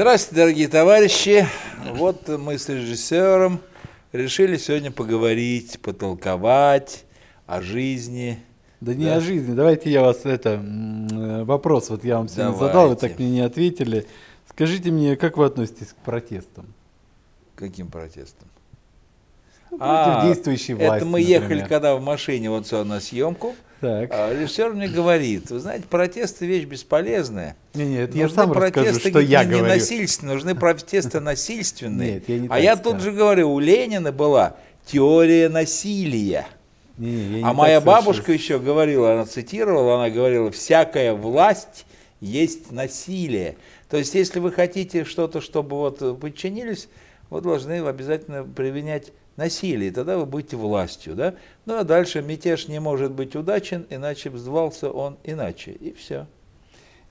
Здравствуйте, дорогие товарищи. Вот мы с режиссером решили сегодня поговорить, потолковать о жизни. Да не о жизни. Давайте я вас вопрос вот я вам сегодня задал, вы так мне не ответили. Скажите мне, как вы относитесь к протестам? Каким протестам? Ну, против действующей власти. Это мы ехали, когда в машине вот сюда на съемку. Так. Режиссер мне говорит, вы знаете, протесты вещь бесполезная. Нет, нужны я сам протесты расскажу, что я говорю. Насильственные, нужны протесты насильственные. Нет, я не а я сказал. Тут же говорю, у Ленина была теория насилия. Не, а моя бабушка еще говорила, она цитировала, она говорила, всякая власть есть насилие. То есть, если вы хотите что-то, чтобы вот подчинились, вы должны обязательно применять насилие, тогда вы будете властью, да? Ну а дальше мятеж не может быть удачен, иначе взвался он иначе, и все.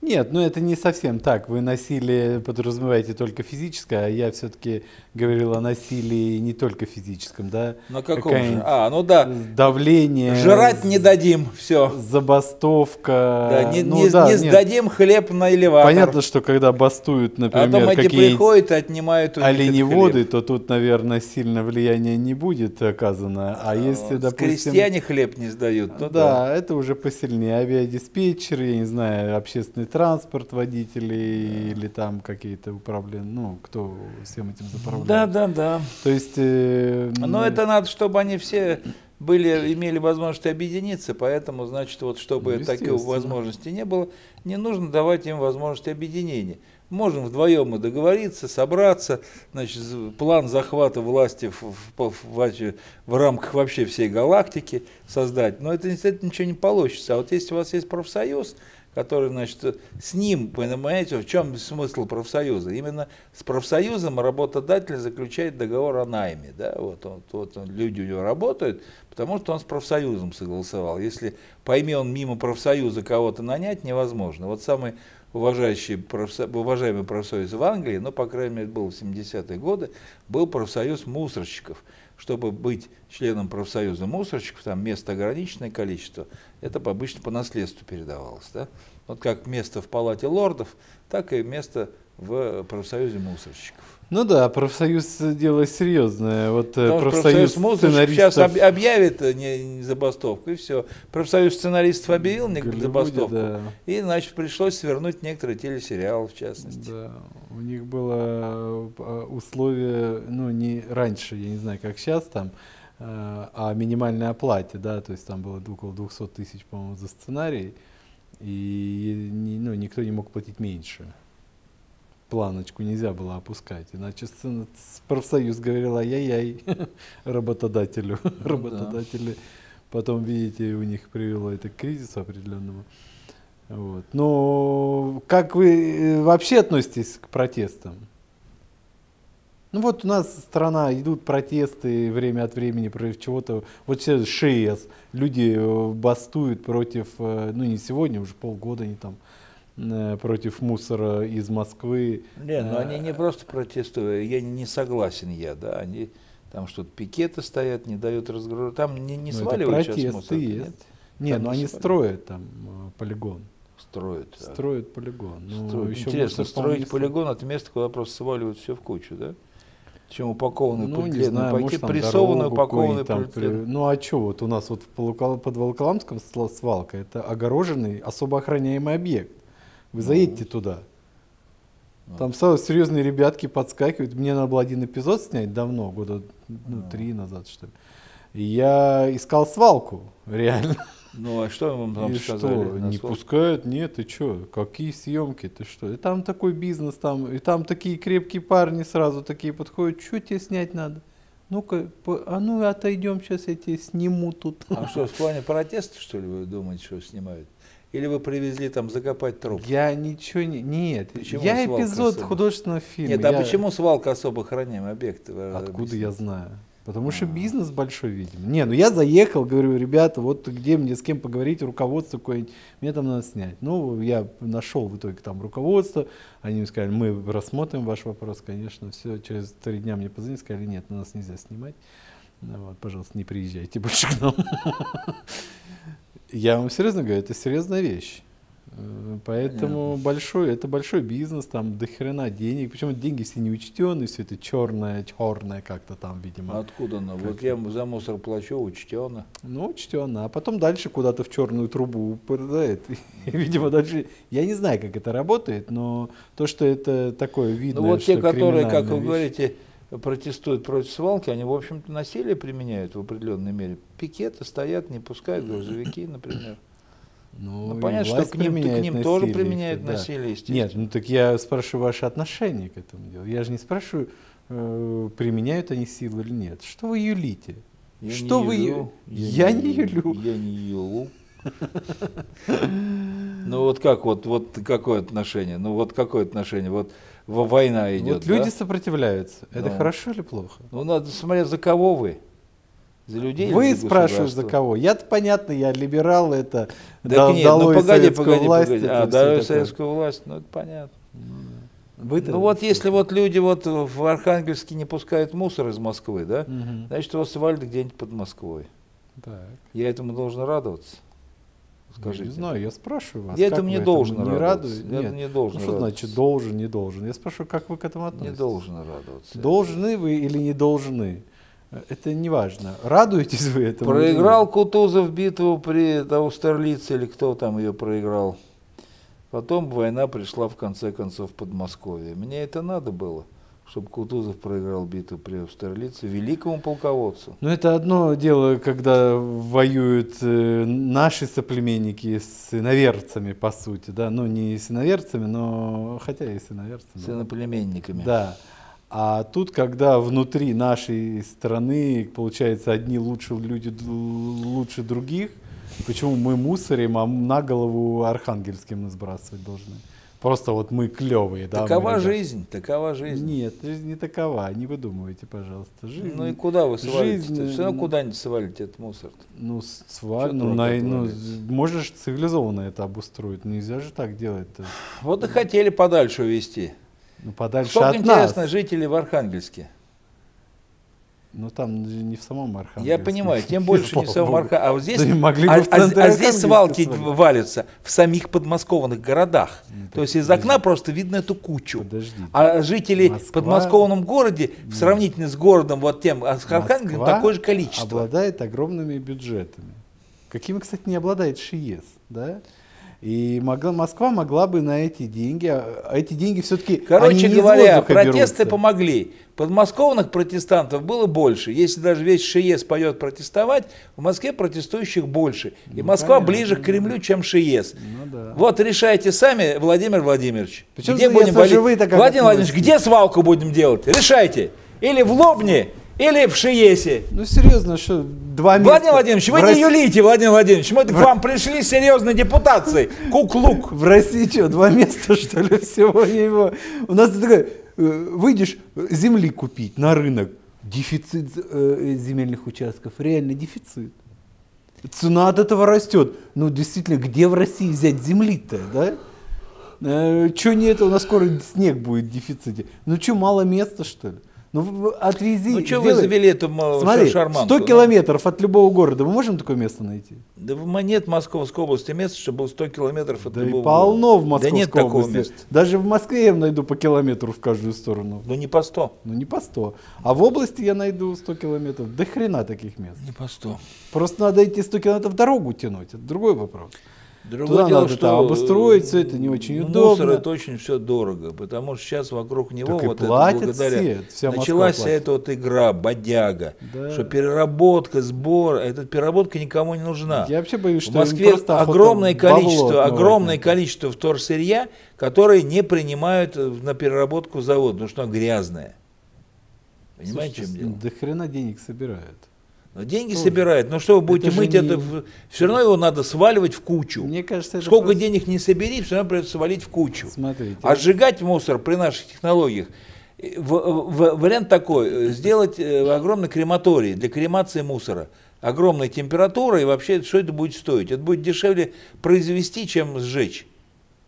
Нет, ну это не совсем так, вы насилие подразумеваете только физическое, а я все-таки говорил о насилии не только физическом, да? На каком же? А, ну да. Давление. Жрать не дадим, все. Забастовка. Да, не сдадим хлеб на элеватор. Понятно, что когда бастуют, например, а потом эти приходят и отнимают у них оленеводы, то тут, наверное, сильно влияние не будет оказано, а если, допустим... Крестьяне хлеб не сдают, то да. Это уже посильнее. Авиадиспетчеры, я не знаю, общественные транспорт водителей или там какие-то управления, ну, кто всем этим заправляет. Да, да, да. То есть... Но это надо, чтобы они все были, имели возможность объединиться, поэтому, значит, вот чтобы таких возможностей не было, не нужно давать им возможность объединения. Можем вдвоем и договориться, собраться, значит, план захвата власти в рамках вообще всей галактики создать, но это, естественно, ничего не получится. А вот если у вас есть профсоюз, который, значит, с ним, понимаете, в чем смысл профсоюза? Именно с профсоюзом работодатель заключает договор о найме, да, вот он, люди у него работают, потому что он с профсоюзом согласовал. Если пойми он мимо профсоюза кого-то нанять, невозможно. Вот самый уважаемый профсоюз в Англии, ну, по крайней мере, был в 70-е годы, был профсоюз мусорщиков. Чтобы быть членом профсоюза мусорщиков, там место ограниченное количество, это обычно по наследству передавалось. Да? Вот как место в палате лордов, так и место в профсоюзе мусорщиков. Ну да, профсоюз дело серьезное. Вот профсоюз мусорщиков сейчас объявит не забастовку, и все. Профсоюз сценаристов объявил забастовку, да. И, значит, пришлось свернуть некоторые телесериалы, в частности. Да. У них было условие, ну, не раньше, я не знаю, как сейчас, там, о минимальной оплате, да, то есть там было около 200 тысяч, по-моему, за сценарий, и ну, никто не мог платить меньше. Планочку нельзя было опускать, иначе профсоюз говорил ай-яй-яй работодателю. Работодатели потом, видите, у них привело это к кризису определенному. Вот. Но как вы вообще относитесь к протестам? Ну вот у нас страна, идут протесты время от времени против чего-то. Вот сейчас Шиес, люди бастуют против, ну не сегодня, уже полгода они там, против мусора из Москвы. Нет, но они не просто протестуют, я не согласен, да, они там что-то пикеты стоят, не дают разгрузку, там не сваливают сейчас мусор. Нет, нет, но они строят там полигон. Строят полигон. Ну, интересно, строить полигон от места, куда просто сваливают все в кучу, да? Чем упакованный полиэтилен, прессованный упакованный полиэтилен. Ну а что, вот у нас вот под Волголамском свалка, это огороженный, особо охраняемый объект. Вы заедете туда. Там сразу серьезные ребятки подскакивают. Мне надо было один эпизод снять давно, года 3 назад, что ли. И я искал свалку, реально. Ну а что вам там сказали? Не пускают, нет, и что? Какие съемки, ты что? И там такой бизнес, там, и там такие крепкие парни сразу такие подходят. Что тебе снять надо? Ну-ка, а ну отойдем, сейчас я тебя сниму тут. А что, в плане протеста, что ли, вы думаете, что снимают? Или вы привезли там закопать труп? Я ничего не... Нет, почему я эпизод художественного фильма. Нет, а почему свалка особо охраняемый объект? Откуда я знаю? Потому что бизнес большой, видимо. Не, ну я заехал, говорю, ребята, вот где мне с кем поговорить, руководство какое-нибудь, мне там надо снять. Ну, я нашел в итоге там руководство, они мне сказали, мы рассмотрим ваш вопрос, конечно, все, через 3 дня мне позвонили, сказали, нет, у нас нельзя снимать, ну, вот, пожалуйста, не приезжайте больше к нам. Я вам серьезно говорю, это серьезная вещь. Поэтому большой, это большой бизнес, там до хрена денег. Причем деньги все не учтеные, все это черное как-то там, видимо. Откуда оно? Вот я за мусор плачу, учтено. Ну, учтено. А потом дальше куда-то в черную трубу попадает. Видимо, дальше. Я не знаю, как это работает, но то, что это такое видно. Ну вот те, которые, как вы говорите, протестуют против свалки, они, в общем-то, насилие применяют в определенной мере. Пикеты стоят, не пускают грузовики, например. Ну, понятно, что к ним тоже применяют насилие, естественно. Нет, ну так я спрашиваю ваше отношение к этому делу. Я же не спрашиваю, применяют они силу или нет. Что вы юлите? Я не юлю. Ну вот как, вот какое отношение? Ну вот какое отношение? Вот война идет. Вот люди сопротивляются. Это хорошо или плохо? Ну надо смотреть, за кого вы. За людей, вы спрашиваете, за кого? Я-то понятно, я либерал, это да дало советскую власть. Дало советскую власть, ну это понятно. Ну вот если вот люди вот в Архангельске не пускают мусор из Москвы, да, значит у вас свалит где-нибудь под Москвой. Так. Я этому должен радоваться. Скажите. Не знаю, я спрашиваю вас. Я этому не должен радоваться. Что значит должен, не должен? Я спрашиваю, как вы к этому относитесь? Не должен радоваться. Должны вы или не должны? Это не важно. Радуетесь вы этому? Проиграл Кутузов битву при Аустерлице, или кто там ее проиграл. Потом война пришла в конце концов в Подмосковье. Мне это надо было, чтобы Кутузов проиграл битву при Аустерлице великому полководцу. Ну это одно дело, когда воюют наши соплеменники с иноверцами, по сути. Да? Ну не с иноверцами, но хотя и с иноверцами. С иноплеменниками. Да. А тут, когда внутри нашей страны, получается, одни лучше, люди лучше других, почему мы мусорим, а на голову архангельским мы сбрасывать должны? Просто вот мы клевые. Да, такова жизнь, такова жизнь. Нет, жизнь не такова, не выдумывайте, пожалуйста. Жизнь, ну и куда вы свалите? Жизнь, все равно куда-нибудь свалить этот мусор. Ну, можешь цивилизованно это обустроить, нельзя же так делать-то. Вот и хотели подальше увезти. Ну, подальше сколько от интересно нас. Жители в Архангельске? Ну там не в самом Архангельске. Я понимаю, тем больше не в самом Архангельске. А вот здесь, здесь свалки валятся в самих подмосковных городах. Ну, то есть из окна просто видно эту кучу. Подождите. А жители в подмосковном городе в сравнении с городом вот тем Архангельском такое же количество. Обладает огромными бюджетами. Какими, кстати, не обладает Шиес, да? И Москва могла бы на эти деньги, а эти деньги все-таки, короче говоря, протесты помогли. Подмосковных протестантов было больше. Если даже весь Шиес пойдет протестовать, в Москве протестующих больше. И Москва ближе к Кремлю, чем Шиес. Вот решайте сами, Владимир Владимирович. Где будем Владимир Владимирович, где свалку будем делать? Решайте. Или в Лобне, или в Шиесе. Ну серьезно, что 2 месяца. Владимир Владимирович, вы не юлите, Владимир Владимирович. Мы к вам пришли с серьезной депутацией. Кук-лук. В России что, 2 места, что ли, всего? У нас такое, выйдешь земли купить на рынок. Дефицит земельных участков. Реально дефицит. Цена от этого растет. Ну действительно, где в России взять земли-то, да? Че не это, у нас скоро снег будет в дефиците. Ну что, мало места, что ли? Ну, отвези. Ну, что вы завели эту шарманку? 100 километров от любого города. Мы можем такое место найти? Да нет в Московской области места, чтобы было 100 километров от любого города. Полно в Московской области. Да нет такого места. Даже в Москве я найду по километру в каждую сторону. Ну, не по 100. Ну, не по 100. А в области я найду 100 километров. До хрена таких мест. Не по 100. Просто надо идти 100 километров дорогу тянуть. Это другой вопрос. Другое дело, надо что обустроить, все это не очень удобно. Мусор это очень все дорого, потому что сейчас вокруг него вот это благодаря началась вся эта вот игра, бодяга, да. Что переработка, сбор, эта переработка никому не нужна. Я вообще боюсь, что в Москве огромное количество вторсырья, которые не принимают на переработку завод, потому что оно грязное. Понимаете, слушайте, чем дело? До хрена денег собирают. Деньги собирают, но что вы будете мыть, все равно его надо сваливать в кучу. Мне кажется, сколько денег не собери, все равно придется свалить в кучу. Смотрите. А сжигать мусор при наших технологиях, вариант такой, сделать огромный крематорий для кремации мусора. Огромная температура и вообще, что это будет стоить? Это будет дешевле произвести, чем сжечь.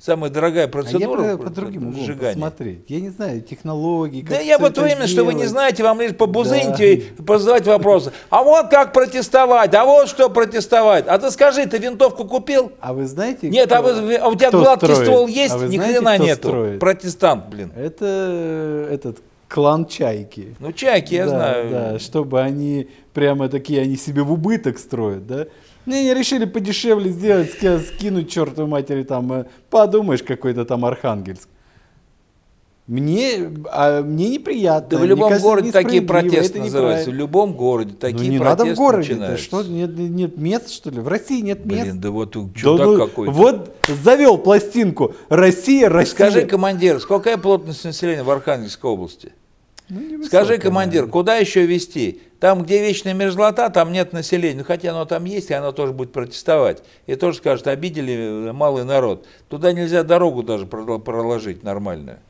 самая дорогая процедура. Я по-другому посмотреть. Я не знаю технологии. Да я вот время, что вы не знаете, вам лишь побузыньте, позадавать вопросы. А вот как протестовать, а вот что протестовать. А ты скажи, ты винтовку купил? А вы знаете? Нет, а у тебя гладкий ствол есть? Ни хрена нету. Протестант, блин. Это этот клан Чайки. Ну Чайки, я знаю. Да, чтобы они прямо такие, они себе в убыток строят, да? Не решили подешевле сделать, скинуть чертову матери там, подумаешь, какой-то там Архангельск. Мне неприятно. Да в любом городе такие протесты называются. В любом городе такие протесты. Не надо в городе. Да что, нет мест, что ли? В России нет мест. Блин, да вот чудак какой-то. Вот завел пластинку. Россия, Россия. Скажи, командир, сколько плотность населения в Архангельской области? Ну, скажи, командир, куда еще везти? Там, где вечная мерзлота, там нет населения. Ну, хотя оно там есть, и оно тоже будет протестовать. И тоже скажет, обидели малый народ. Туда нельзя дорогу даже проложить нормально.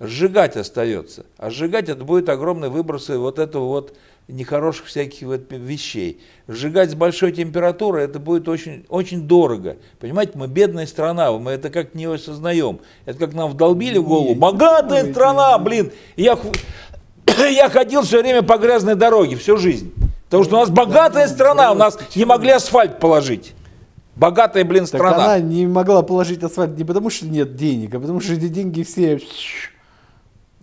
Сжигать остается. А сжигать это будет огромные выбросы вот этого вот нехороших всяких вот вещей. Сжигать с большой температурой это будет очень, очень дорого. Понимаете, мы бедная страна, мы это как не осознаем. Это как нам вдолбили в голову. Богатая страна, блин! Я ходил все время по грязной дороге, всю жизнь. Потому что у нас богатая страна, у нас не могли асфальт положить. Богатая, блин, страна. Так она не могла положить асфальт не потому, что нет денег, а потому, что эти деньги все...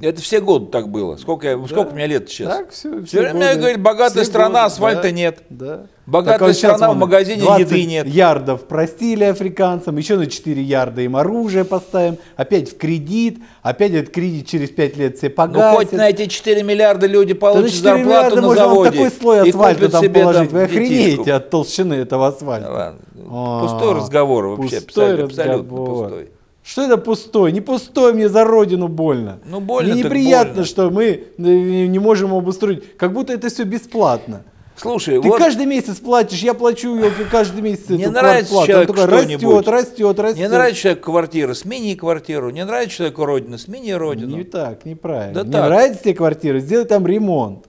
Это все годы так было. Сколько у меня лет сейчас? Так, все время я говорю, богатая страна, асфальта нет. Да. Богатая страна, в магазине еды нет. 20 ярдов простили африканцам, еще на 4 ярда им оружие поставим, опять в кредит, опять этот кредит через 5 лет все погасят. Ну хоть на эти 4 миллиарда люди получат зарплату на заводе. Такой слой асфальта там положить. Вы охренеете от толщины этого асфальта. Пустой разговор вообще, абсолютно пустой. Что это пустой? Не пустой, мне за родину больно. Ну, больно, мне неприятно, больно. Что мы не можем обустроить. Как будто это все бесплатно. Слушай, ты вот каждый месяц платишь, я плачу каждый месяц. Не нравится человеку что-нибудь. Растет. Не нравится человеку квартира, смени квартиру. Не нравится человеку родину, смени родину. Не так, неправильно. Да не так. Нравится тебе квартира, сделай там ремонт.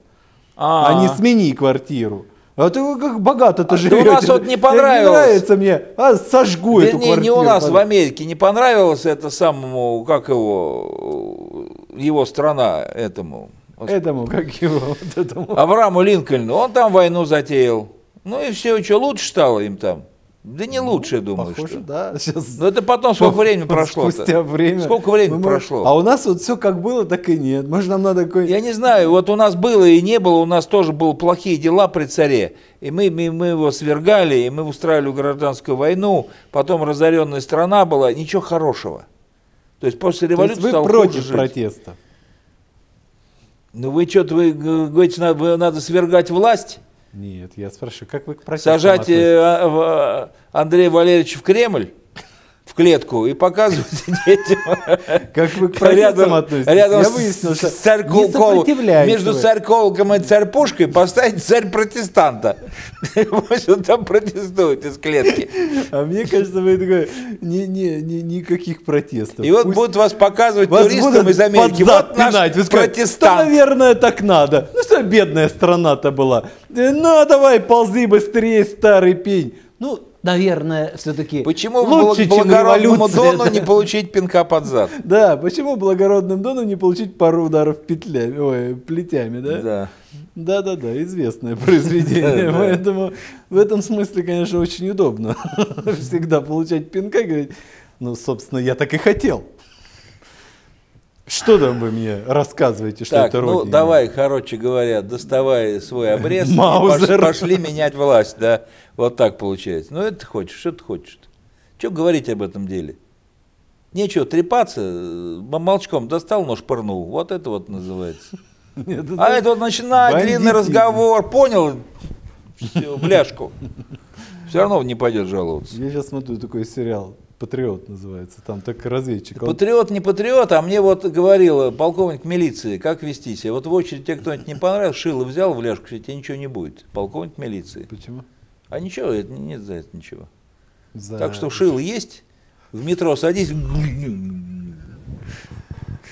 А не смени квартиру. А ты как богато-то живешь. У нас вот не понравилось. Не нравится мне, сожгу эту квартиру. Не у нас, в Америке не понравилось это самому, как его страна этому. Аврааму Линкольну, он там войну затеял. Ну и все, что лучше стало им там. Да не лучше, я думаю, похоже, что. Да, сейчас... Но это потом сколько времени прошло. Спустя время. Сколько времени прошло. А у нас вот все как было, так и нет. Может, нам надо какой-нибудь... Я не знаю, вот у нас было и не было, у нас тоже были плохие дела при царе. И мы его свергали, и мы устраивали гражданскую войну. Потом разоренная страна была, ничего хорошего. То есть после революции стало хуже жить. Вы против протеста? Ну вы что-то, вы говорите, надо свергать власть? Нет, я спрашиваю, как вы к протестам относитесь? Сажать Андрея Валерьевича в Кремль, в клетку, и показывать детям. Как вы к протестам относитесь? Рядом с между царьколоком и царь-пушкой поставить царь-протестанта. Пусть он там протестует из клетки. А мне кажется, вы такой, никаких протестов. И вот будут вас показывать туристам из Америки. Вот наш протестант. Наверное, так надо. Ну что, бедная страна-то была. Ну, давай, ползи быстрее, старый пень. Ну, наверное, все-таки почему благородному Дону не получить пинка под зад? Да, почему благородным Дону не получить пару ударов плетями, да? Да. Да-да-да, известное произведение. Поэтому в этом смысле, конечно, очень удобно всегда получать пинка и говорить, ну, собственно, я так и хотел. Что там вы мне рассказываете, что так, это родина? Ну, давай, короче говоря, доставай свой обрез, пошли менять власть, да. Вот так получается. Ну, это ты хочешь, что ты хочешь? Что говорить об этом деле? Нечего трепаться, молчком достал, нож пырнул. Вот это вот называется. А это вот начинает длинный разговор, понял? Все, бляшку. Все равно не пойдет жаловаться. Я сейчас смотрю такой сериал. Патриот называется, там так разведчик. Патриот не патриот, а мне вот говорил полковник милиции, как вести себя. Вот в очередь тебе кто-нибудь не понравился, шило взял в ляжку, тебе ничего не будет. Полковник милиции. Почему? А ничего, нет за это ничего. Так что шило есть, в метро садись,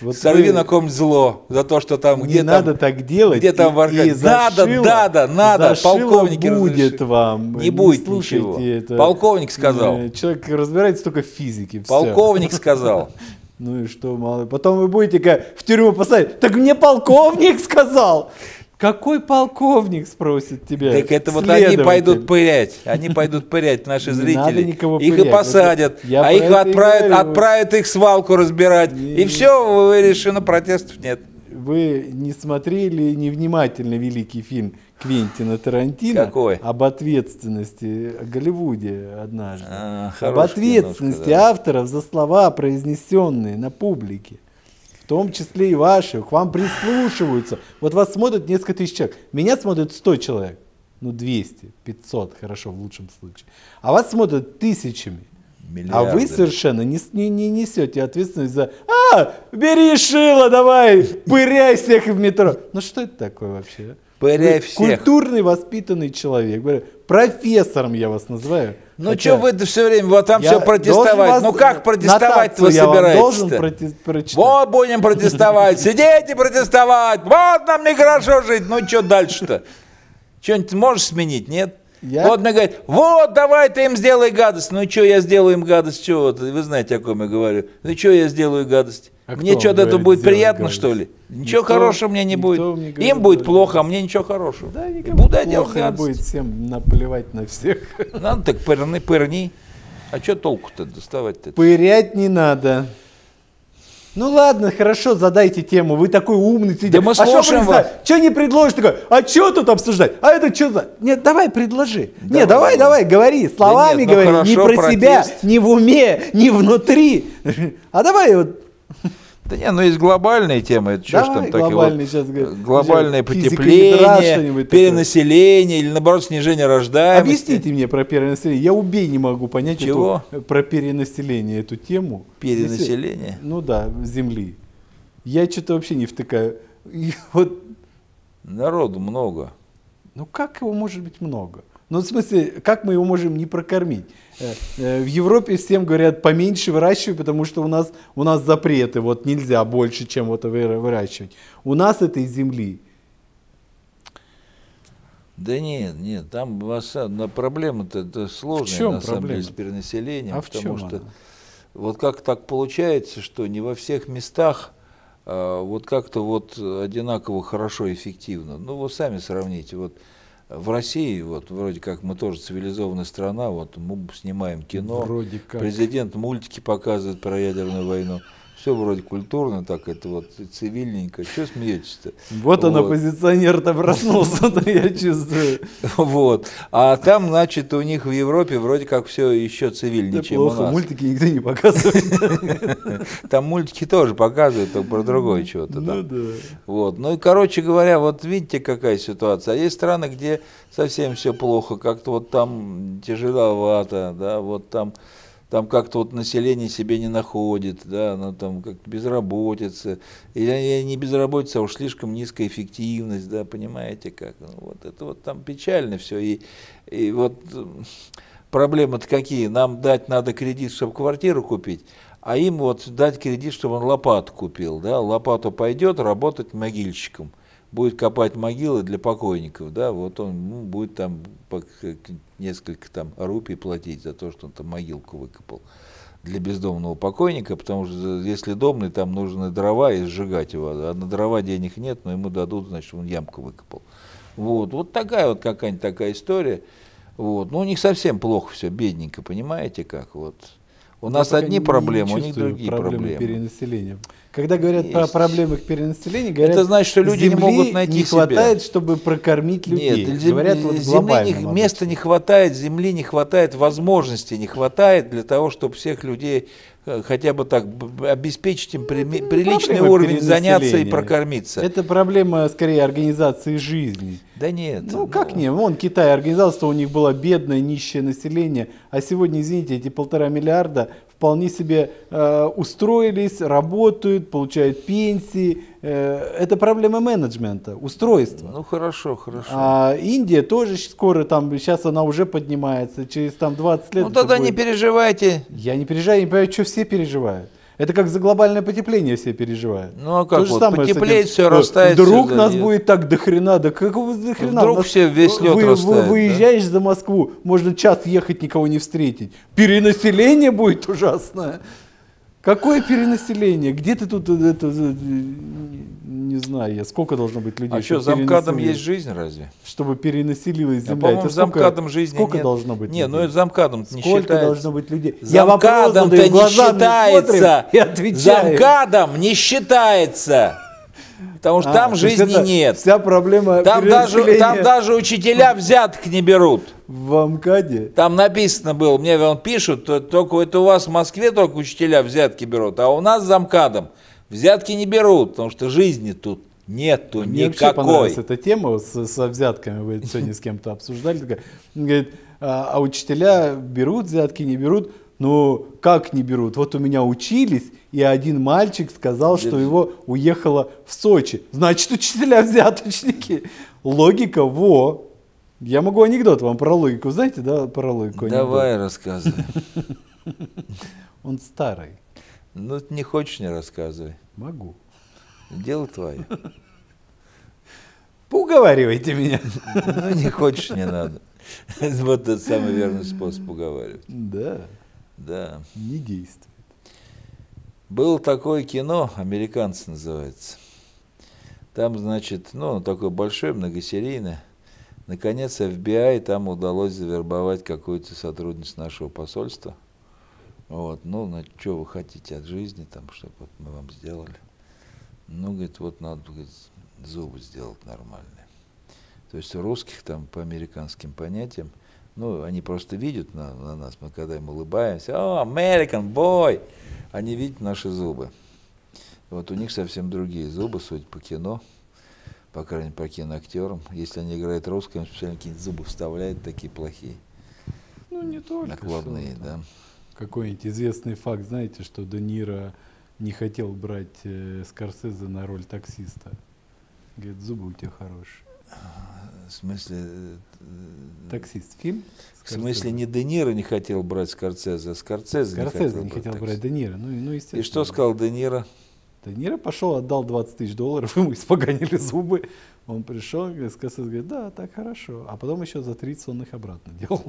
Вот сорви на ком зло за то, что там где-то. Не надо там, так делать. Где там в Архангельске? Надо, полковники будет вам. Не будет ничего. Это... Полковник сказал. Человек разбирается только в физике. Все. Полковник сказал. Ну и что, мало. Потом вы будете в тюрьму посадить. Так мне полковник сказал. Какой полковник, спросит тебя? Так это вот они пойдут пырять. Они пойдут пырять, наши зрители. Их и посадят. А их отправят их свалку разбирать. И все, решено, протестов нет. Вы не смотрели невнимательно великий фильм Квентина Тарантино. Какой? Об ответственности о Голливуде однажды. Об ответственности авторов за слова, произнесенные на публике. В том числе и ваши, к вам прислушиваются. Вот вас смотрят несколько тысяч человек. Меня смотрят 100 человек. Ну, 200, 500, хорошо, в лучшем случае. А вас смотрят тысячами. Миллиарды. А вы совершенно не несете ответственность за... бери шило, давай, пыряй всех в метро. Ну, что это такое вообще? Пыряй всех. Культурный, воспитанный человек. Профессором я вас называю. Ну, что вы все время, вот там все протестовать. Ну, как протестовать вы собираетесь? Вот будем протестовать. Сидите протестовать. Вот нам нехорошо жить. Ну, что дальше-то? Что-нибудь можешь сменить, нет? Вот она говорит, вот, давай ты им сделай гадость. Ну, что я сделаю им гадость? Вы знаете, о ком я говорю. Ну, что я сделаю гадость? Мне что-то это будет приятно, что ли? Ничего хорошего мне не будет. Им будет плохо, а мне ничего хорошего. Да, никому плохо будет, всем наплевать на всех. Надо так пырни. А что толку-то доставать-то? Пырять не надо. Ну ладно, хорошо, задайте тему. Вы такой умный сидите. Да мы слушаем вас. Что не предложишь? Такое? А что тут обсуждать? А это что за... Нет, давай предложи. Нет, давай, говори. Словами говори. Не про себя, не в уме, не внутри. А давай вот... Да не, ну есть глобальные темы, это что ж там такие вот, глобальное потепление, перенаселение или наоборот снижение рождаемости. Объясните мне про перенаселение, я убей не могу понять, чего про перенаселение эту тему. Перенаселение? Ну да, земли. Я что-то вообще не втыкаю. Вот... Народу много. Ну как его может быть много? Ну, в смысле, как мы его можем не прокормить? В Европе всем говорят, поменьше выращивай, потому что у нас запреты, вот нельзя больше, чем вот выращивать. У нас этой земли. Да нет, там проблема-то сложная, на самом деле, с перенаселением. А в чем она? Вот как так получается, что не во всех местах вот как-то вот одинаково хорошо и эффективно. Ну, вы сами сравните, вот. В России, вот, вроде как, мы тоже цивилизованная страна, вот, мы снимаем кино, вроде как. Президент мультики показывает про ядерную войну, все вроде культурно, так это вот, цивильненько, что смеетесь-то? Вот он, оппозиционер-то проснулся, я чувствую. Вот, а там, значит, у них в Европе вроде как все еще цивильнее, чем у нас. Плохо, мультики нигде не показывают. Там мультики тоже показывают, только про другое чего-то. Ну да. Вот, ну и, короче говоря, вот видите, какая ситуация. А есть страны, где совсем все плохо, как-то вот там тяжеловато, да, вот там... Там как-то вот население себе не находит, да, оно там как-то безработица. Или не безработица, а уж слишком низкая эффективность, да, понимаете как. Ну, вот это вот там печально все. И вот проблемы-то какие? Нам дать надо кредит, чтобы квартиру купить, а им вот дать кредит, чтобы он лопату купил, да. Лопату пойдет работать могильщиком. Будет копать могилы для покойников, да, вот он будет там несколько там рупий платить за то, что он там могилку выкопал для бездомного покойника, потому что если домный, там нужны дрова и сжигать его, а на дрова денег нет, но ему дадут, значит, он ямку выкопал. Вот такая вот какая-нибудь такая история, вот, ну у них совсем плохо все, бедненько, понимаете как, вот. У нас одни проблемы, у них другие проблемы. Перенаселения. Когда говорят про проблемы перенаселения, говорят, это значит, что люди не могут найти не хватает, чтобы прокормить людей. Нет, говорят, места не хватает, земли не хватает, возможностей не хватает для того, чтобы всех людей хотя бы так обеспечить им приличный уровень заняться и прокормиться. Это проблема скорее организации жизни. Да нет. Ну как не? Вон Китай организовал, что у них было бедное, нищее население, а сегодня, извините, эти 1,5 миллиарда вполне себе устроились, работают, получают пенсии. Это проблема менеджмента, устройства. Ну хорошо, хорошо. А Индия тоже скоро там, сейчас она уже поднимается, через там 20 лет. Ну тогда не переживайте. Я не переживаю, я не понимаю, что все переживают. Это как за глобальное потепление все переживают. Ну а как то же вот, самое потеплеет, все растает. Вдруг нас нет. будет так до хрена, да какого до хрена? Вдруг нас, все весь лед растает. Выезжаешь да? за Москву, можно час ехать, никого не встретить. Перенаселение будет ужасное. Какое перенаселение? Где ты тут, это, не знаю я, сколько должно быть людей? А что, за МКАДом есть жизнь разве? Чтобы перенаселилась земля. А, это за МКАДом жизни сколько нет. должно быть? Не, людей? Ну это за МКАДом не считается. Сколько должно быть людей? За МКАДом-то не считается. За МКАДом не считается. Потому что там жизни нет. Вся проблема перенаселения. Там даже учителя взяток не берут. В МКАДе? Там написано было, мне пишут, только это у вас в Москве только учителя взятки берут, а у нас за МКАДом взятки не берут, потому что жизни тут нету мне никакой. Мне вообще понравилась эта тема со взятками, вы сегодня с кем-то обсуждали. Говорит, а учителя берут взятки, не берут. Ну, как не берут? Вот у меня учились, и один мальчик сказал, что его уехало в Сочи. Значит, учителя взяточники. Логика во. Я могу анекдот вам про логику. Знаете, да, про логику? Давай рассказывай. Он старый. Ну, не хочешь, не рассказывай. Могу. Дело твое. Поуговаривайте меня. Ну, не хочешь, не надо. Вот этот самый верный способ уговаривать. Да. Да. Не действует. Было такое кино, «Американцы» называется. Там, значит, ну, такое большое, многосерийное. Наконец, FBI там удалось завербовать какую-то сотрудницу нашего посольства. Вот, ну, значит, что вы хотите от жизни, там, чтобы вот мы вам сделали. Ну, говорит, вот надо, говорит, зубы сделать нормальные. То есть у русских там по американским понятиям, ну, они просто видят на нас, мы когда им улыбаемся, «О, American boy!» Они видят наши зубы. Вот у них совсем другие зубы, судя по кино, по крайней мере, по киноактерам. Если они играют русские, они специально какие-нибудь зубы вставляют, такие плохие. Ну, не только. Накладные, да. Какой-нибудь известный факт, знаете, что Де Ниро не хотел брать Скорсезе на роль таксиста. Говорит, зубы у тебя хорошие. В смысле... Таксист фильм? Скорсезе. В смысле, не Де Ниро не хотел брать Скорсезе, а Скорсезе не хотел, брать Де Ниро. Ну, естественно. И что сказал Де Ниро? Де Ниро пошел, отдал $20 000, ему испоганили зубы. Он пришел, Скорсезе говорит, да, так хорошо. А потом еще за 30 он их обратно делал.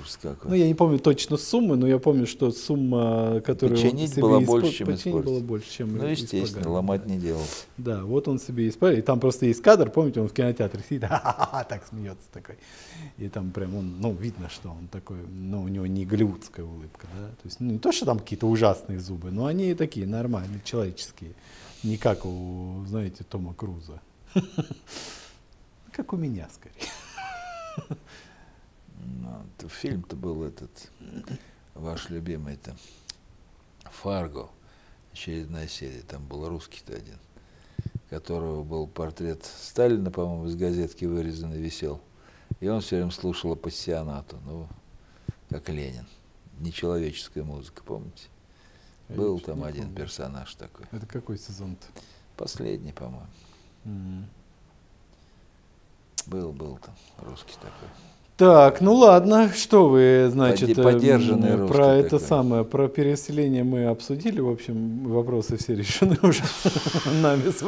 Ужас какой. Ну, я не помню точно суммы, но я помню, что сумма, которую починить была больше, чем испортить. Было больше, чем ну, естественно, испугали. Ломать не делал. Да, вот он себе испортил. И там просто есть кадр, помните, он в кинотеатре сидит, ха-ха-ха, так смеется такой. И там прям он, ну, видно, что он такой, ну, у него не голливудская улыбка, да. То есть, ну, не то, что там какие-то ужасные зубы, но они такие нормальные, человеческие. Не как у, знаете, Тома Круза. Как у меня, скорее. Фильм-то был этот, ваш любимый-то, «Фарго», очередная серия, там был русский-то один, которого был портрет Сталина, по-моему, из газетки вырезанный, висел, и он все время слушал о пассионату, ну, как Ленин, нечеловеческая музыка, помните? Был там один персонаж такой. Это какой сезон-то? Последний, по-моему. Был там русский такой. Так, ну ладно, что вы, значит, про это самое, про переселение мы обсудили, в общем, вопросы все решены уже нами с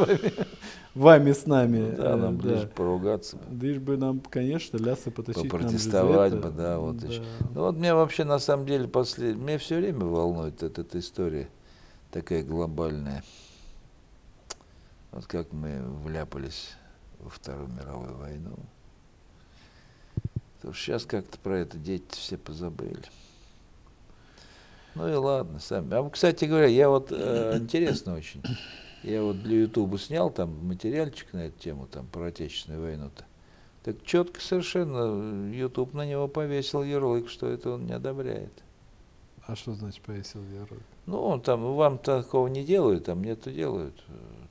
вами, с нами. Да, нам лишь бы поругаться. Лишь бы нам, конечно, лясы потащить. Попротестовать бы, да, вот еще. Ну вот меня вообще, на самом деле, меня все время волнует эта история такая глобальная. Вот как мы вляпались во Вторую мировую войну. Сейчас как-то про это дети все позабыли. Ну и ладно, сами. А, кстати говоря, я вот, интересно очень, я вот для Ютуба снял там материальчик на эту тему, там, про Отечественную войну-то. Так четко совершенно Ютуб на него повесил ярлык, что это он не одобряет. А что значит повесил ярлык? Ну, он там, вам такого не делают, а мне-то делают,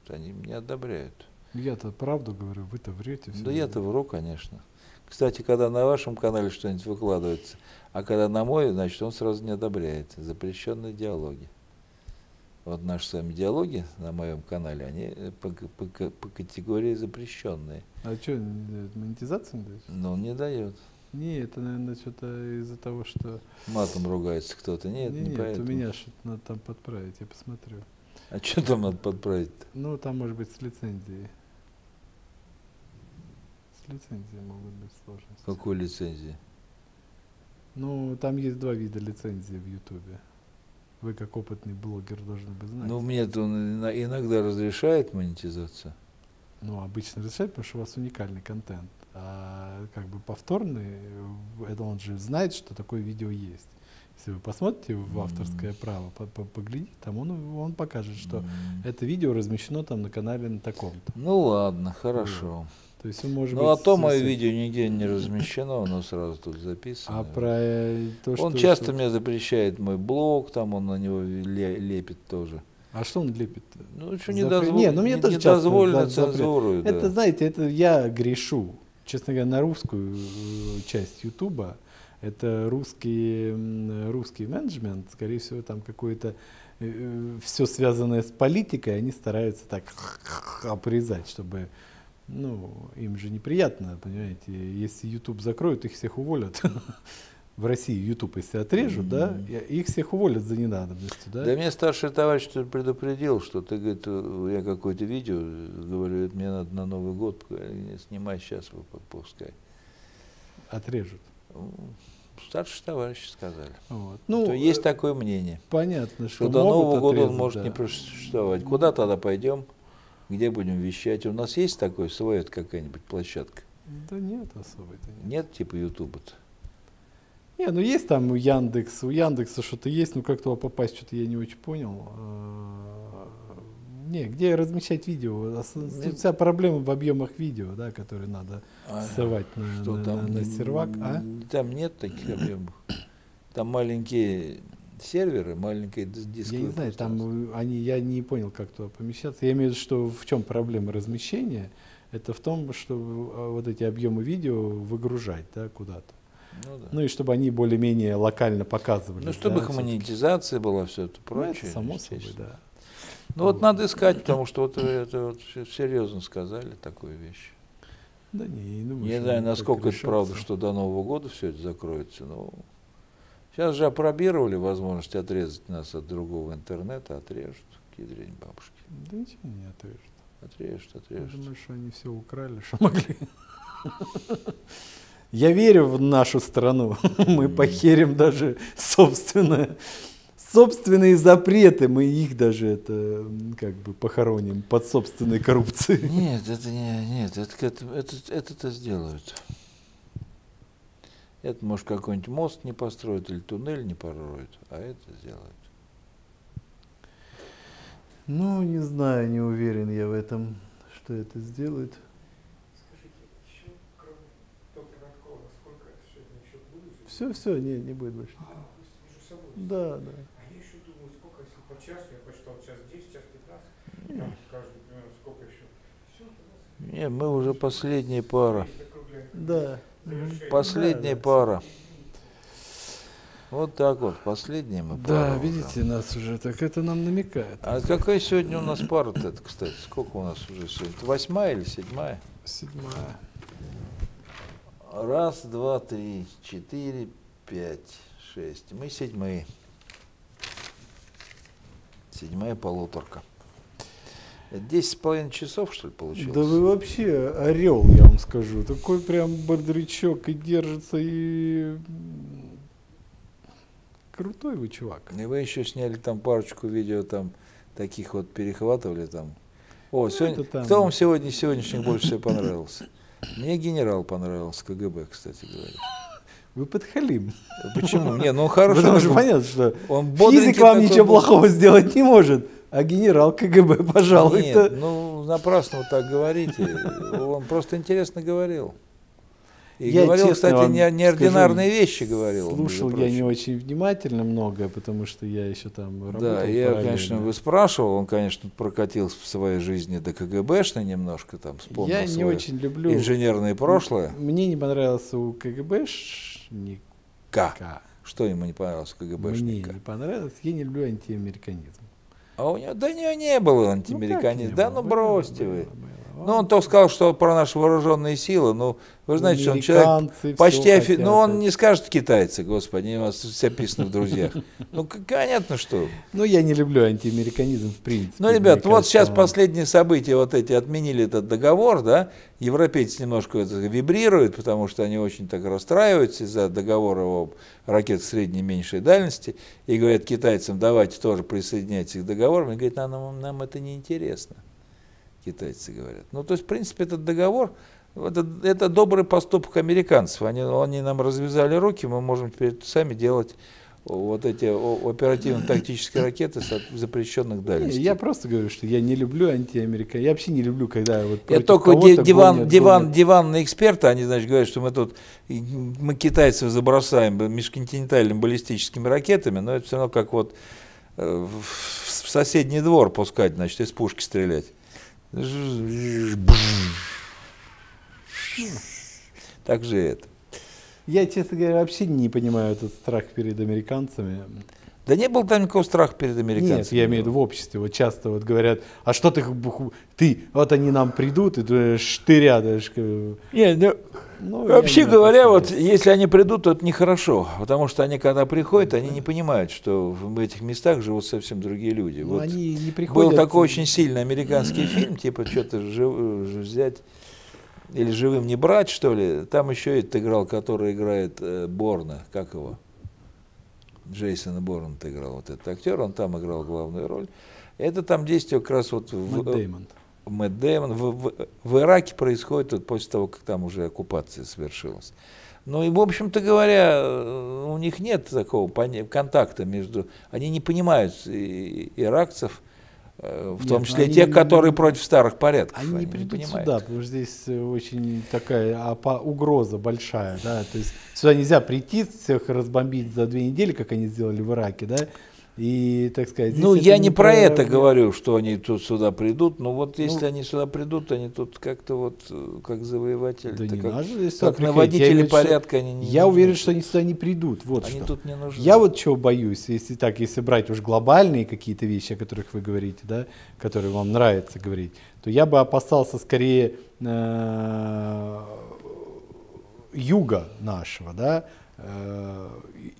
они не одобряют. Я-то правду говорю, вы-то врете. Да я-то вру, конечно. Кстати, когда на вашем канале что-нибудь выкладывается, а когда на мой, значит, он сразу не одобряет. Запрещенные диалоги. Вот наши с вами диалоги на моем канале, они по категории запрещенные. А что, монетизацию не дает? Ну, он не дает. Не, это, наверное, что-то из-за того, что... Матом ругается кто-то. Нет, не поэтому. У меня что-то надо там подправить, я посмотрю. А что там надо подправить-то? Ну, там, может быть, с лицензией. С лицензией могут быть сложности. Какой лицензии? Ну, там есть два вида лицензии в Ютубе. Вы, как опытный блогер, должны бы знать. Ну, мне-то он иногда разрешает монетизацию. Ну, обычно разрешает, потому что у вас уникальный контент. А как бы повторный, он же знает, что такое видео есть. Если вы посмотрите в авторское право, поглядите, там он покажет, что это видео размещено там на канале на таком-то. Ну ладно, хорошо. То есть, может быть, а то мое видео нигде не размещено, оно сразу тут записано. А про то, что он часто мне запрещает мой блог, там он на него лепит тоже. А что он лепит? Ну, что недозволено, цензуру. Это, знаете, это я грешу. Честно говоря, на русскую часть Ютуба. Это русский менеджмент, скорее всего, там какое-то все связанное с политикой, они стараются так обрезать, чтобы, ну, им же неприятно, понимаете, если YouTube закроют, их всех уволят. В России YouTube, если отрежут, да, их всех уволят за ненадобностью, да? Да мне старший товарищ предупредил, что ты, говорит, я какое-то видео, говорю, мне надо на Новый год, снимай сейчас, пускай. Отрежут. Старшие товарищи сказали. Вот. Ну, есть такое мнение. Понятно, что до Нового года он может не просуществовать. Куда тогда пойдем? Где будем вещать? У нас есть такой свой какая-нибудь площадка? Да нет особой-то. Нет типа Ютуба-то? Не, ну есть там Яндекс. У Яндекса что-то есть, но как туда попасть, что-то я не очень понял. Не, где размещать видео? Тут вся проблема в объемах видео, да, которые надо совать на сервак. Там нет таких объемов. Там маленькие серверы, маленькие диски. Я не знаю, там я не понял, как туда помещаться. Я имею в виду, что в чем проблема размещения? Это в том, что вот эти объемы видео выгружать, да, куда-то. Ну, да. Ну и чтобы они более-менее локально показывали. Ну, чтобы их монетизация была, все это прочее. Ну, это само собой, да. Ну вот надо искать, потому что вот это вот серьезно сказали такую вещь. Да не, думаю, не знаю, насколько это правда, что до Нового года все это закроется, но сейчас же опробировали возможность отрезать нас от другого интернета, отрежут, кедрень бабушки. Да ничего не отрежут. Отрежут. Я думаю, что они все украли, что могли. Я верю в нашу страну, мы похерим даже собственные запреты, мы их даже это как бы похороним под собственной коррупцией. Нет, это не, нет, это сделают. Это, может, какой-нибудь мост не построят или туннель не пороют, а это сделают. Ну, не знаю, не уверен я в этом, что это сделают. Все, не будет больше. Да. А я еще думаю, сколько, если по часу, я посчитал час 10, час 15, там каждый примерно сколько еще. Все, не, мы уже последняя пара. Да. Последняя пара. Вот так вот, последняя мы пара. Да, видите, нас уже, так это нам намекает. А какая сегодня у нас пара-то, кстати, сколько у нас уже сегодня? 8-я или 7-я? 7-я. 1, 2, 3, 4, 5, 6. Мы 7-е. 7-я полуторка. 10,5 часов, что ли, получилось? Да вы вообще орел, я вам скажу. Такой прям бодрячок и держится, и... Крутой вы чувак. И вы еще сняли там парочку видео, там, таких вот перехватывали там. О, ну, сегодня... там... Кто вам сегодня, сегодняшний больше всего понравился? Мне генерал понравился, КГБ, кстати говоря. Вы подхалим. Почему? Не, ну хорошо. Потому что понятно, что он физик вам ничего плохого сделать не может, а генерал КГБ, пожалуй. Нет, ну напрасно вы так говорите. Он просто интересно говорил. И я говорил, кстати, неординарные вещи говорил. Слушал я не очень внимательно много, потому что я еще там работал. Да, я, конечно, его спрашивал, он, конечно, прокатился в своей жизни до КГБшной немножко, там вспомнил я не очень люблю инженерное прошлое. Мне не понравился у КГБшника. Что ему не понравилось у КГБшника? Мне не понравилось, я не люблю антиамериканизм. А у него, да, не было антиамериканизма, ну, да, ну бросьте вы. Ну, он только сказал, что про наши вооруженные силы, но вы знаете, что он человек почти... Ну, он не скажет китайцы, господи, у вас все описано в «Друзьях». Ну, понятно, что... Ну, я не люблю антиамериканизм в принципе. Ну, ребят, вот сейчас последние события вот эти, отменили этот договор, да, европейцы немножко вибрируют, потому что они очень так расстраиваются из-за договора о ракетах средней и меньшей дальности, и говорят китайцам, давайте тоже присоединяйтесь к договорам, и говорят, нам это неинтересно. Китайцы говорят. Ну, то есть, в принципе, этот договор, это добрый поступок американцев. Они нам развязали руки, мы можем теперь сами делать вот эти оперативно-тактические ракеты с запрещенных дальностей. Я просто говорю, что я не люблю антиамериканцев. Я вообще не люблю, когда вот против это только кого-то диванные эксперты, они, значит, говорят, что мы китайцев забросаем межконтинентальными баллистическими ракетами, но это все равно как вот в соседний двор пускать, значит, из пушки стрелять. Так же это. Я, честно говоря, вообще не понимаю этот страх перед американцами. Да не было там никакого страха перед американцами. Нет, я имею в виду в обществе. Вот часто вот говорят, а что ты вот они нам придут, и ты штырядаешь. Нет, ну, вообще говоря, вот если они придут, то это нехорошо. Потому что они, когда приходят, они не понимают, что в этих местах живут совсем другие люди. Вот они не приходят. Был такой очень сильный американский фильм, типа что-то взять или живым не брать, что ли. Там еще этот играл, который играет Борна, как его? Джейсона Борна играл вот этот актер, он там играл главную роль. Это там действие как раз вот в Ираке происходит вот после того, как там уже оккупация совершилась. Ну и, в общем-то говоря, у них нет такого контакта между... Они не понимают иракцев, в том числе тех, которые против старых порядков. Они не придут сюда, потому что здесь очень такая угроза большая. Да? То есть сюда нельзя прийти, всех разбомбить за 2 недели, как они сделали в Ираке. Да? И, так сказать, ну, я не про это говорю, что они тут сюда придут, но вот если они сюда придут, они тут как-то вот, как завоеватели, да как наводители порядка. Они не я уверен, что они сюда не придут. Вот они что. Тут не нужны. Я вот чего боюсь, если брать уж глобальные какие-то вещи, о которых вы говорите, да, которые вам нравится говорить, то я бы опасался скорее юга нашего, да,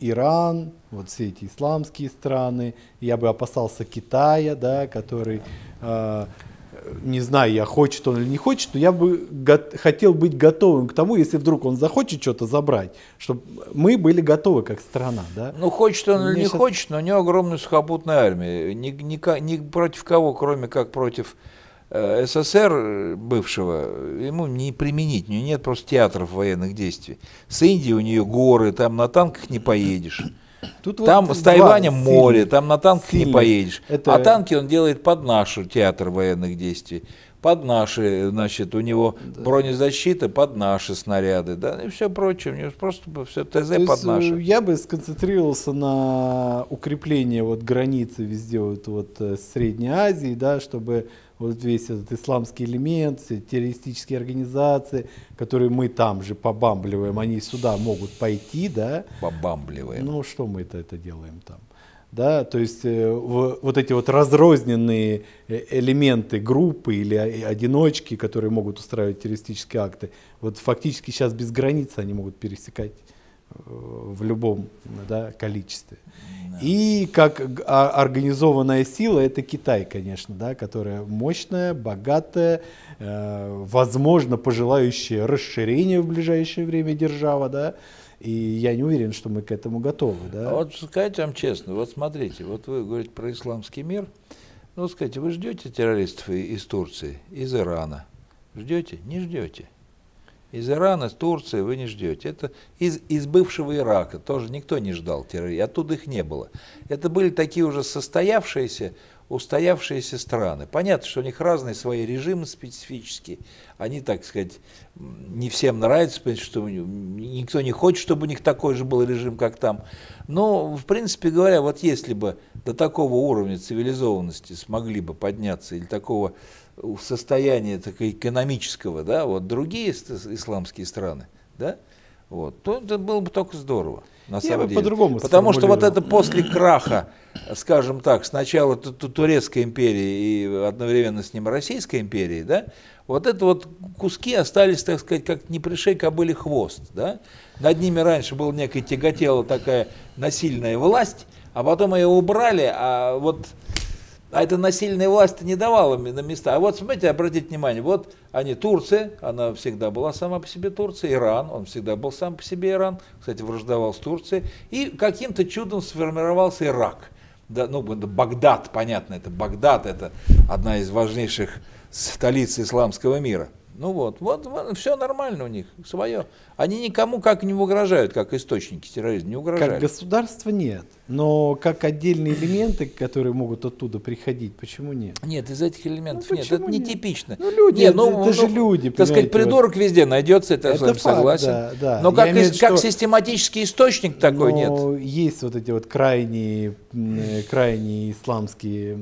Иран, вот все эти исламские страны, я бы опасался Китая, да, который, не знаю, я хочет он или не хочет, но я бы хотел быть готовым к тому, если вдруг он захочет что-то забрать, чтобы мы были готовы как страна. Да? Ну, хочет он или не хочет, но у него огромная сухопутная армия, ни против кого, кроме как против СССР бывшего, ему не применить, у нее нет просто театров военных действий. С Индией у нее горы, там на танках не поедешь. Тут там вот с Тайванем море, там на танках не поедешь. Это... А танки он делает под наш театр военных действий, под наши, значит, у него бронезащита, под наши снаряды, да, и все прочее, у него просто все ТЗ под наши. Я бы сконцентрировался на укреплении вот границы везде вот Средней Азии, да, чтобы вот весь этот исламский элемент, все террористические организации, которые мы там же побамбливаем, они сюда могут пойти, да? Побамбливаем. Ну, что мы-то это делаем там? Да, то есть вот эти вот разрозненные элементы группы или одиночки, которые могут устраивать террористические акты, вот фактически сейчас без границы они могут пересекать в любом, да, количестве. И как организованная сила, это Китай, конечно, да, которая мощная, богатая, возможно, пожелающая расширения в ближайшее время держава, да, и я не уверен, что мы к этому готовы. Да. А вот сказать вам честно, вот смотрите, вот вы говорите про исламский мир, ну, скажите, вы ждете террористов из Турции, из Ирана? Ждете? Не ждете. Из Ирана, из Турции вы не ждете. Это из бывшего Ирака тоже никто не ждал террористов, оттуда их не было. Это были такие уже состоявшиеся, устоявшиеся страны. Понятно, что у них разные свои режимы специфические. Они, так сказать, не всем нравятся, потому что никто не хочет, чтобы у них такой же был режим, как там. Но, в принципе говоря, вот если бы до такого уровня цивилизованности смогли бы подняться, или такого состояния экономического, да, вот другие исламские страны, да, Вот. То это было бы только здорово, на самом деле. По-другому потому что вот это после краха, скажем так, сначала Турецкой империи и одновременно с ним Российской империи, да, вот это вот куски остались, так сказать, как не пришей кобыле хвост. Да? Над ними раньше была некая тяготела такая насильная власть, а потом ее убрали, а вот... А эта насильная власть не давала на места. А вот, смотрите, обратите внимание, вот они, Турция, она всегда была сама по себе Турция, Иран, он всегда был сам по себе Иран, кстати, враждовал с Турцией, и каким-то чудом сформировался Ирак. Да, ну, Багдад, понятно, это Багдад, это одна из важнейших столиц исламского мира. Ну вот, все нормально у них, свое. Они никому как не угрожают, как источники терроризма, не угрожают. Как государство нет, но как отдельные элементы, которые могут оттуда приходить, почему нет? Нет, из этих элементов ну, нет, это нетипично. Ну, люди, нет, ну, это же люди. Так сказать, придурок везде найдется, это факт, согласен. Да, да. Но как, имею, как систематический источник такой нет. Есть вот эти вот крайние исламские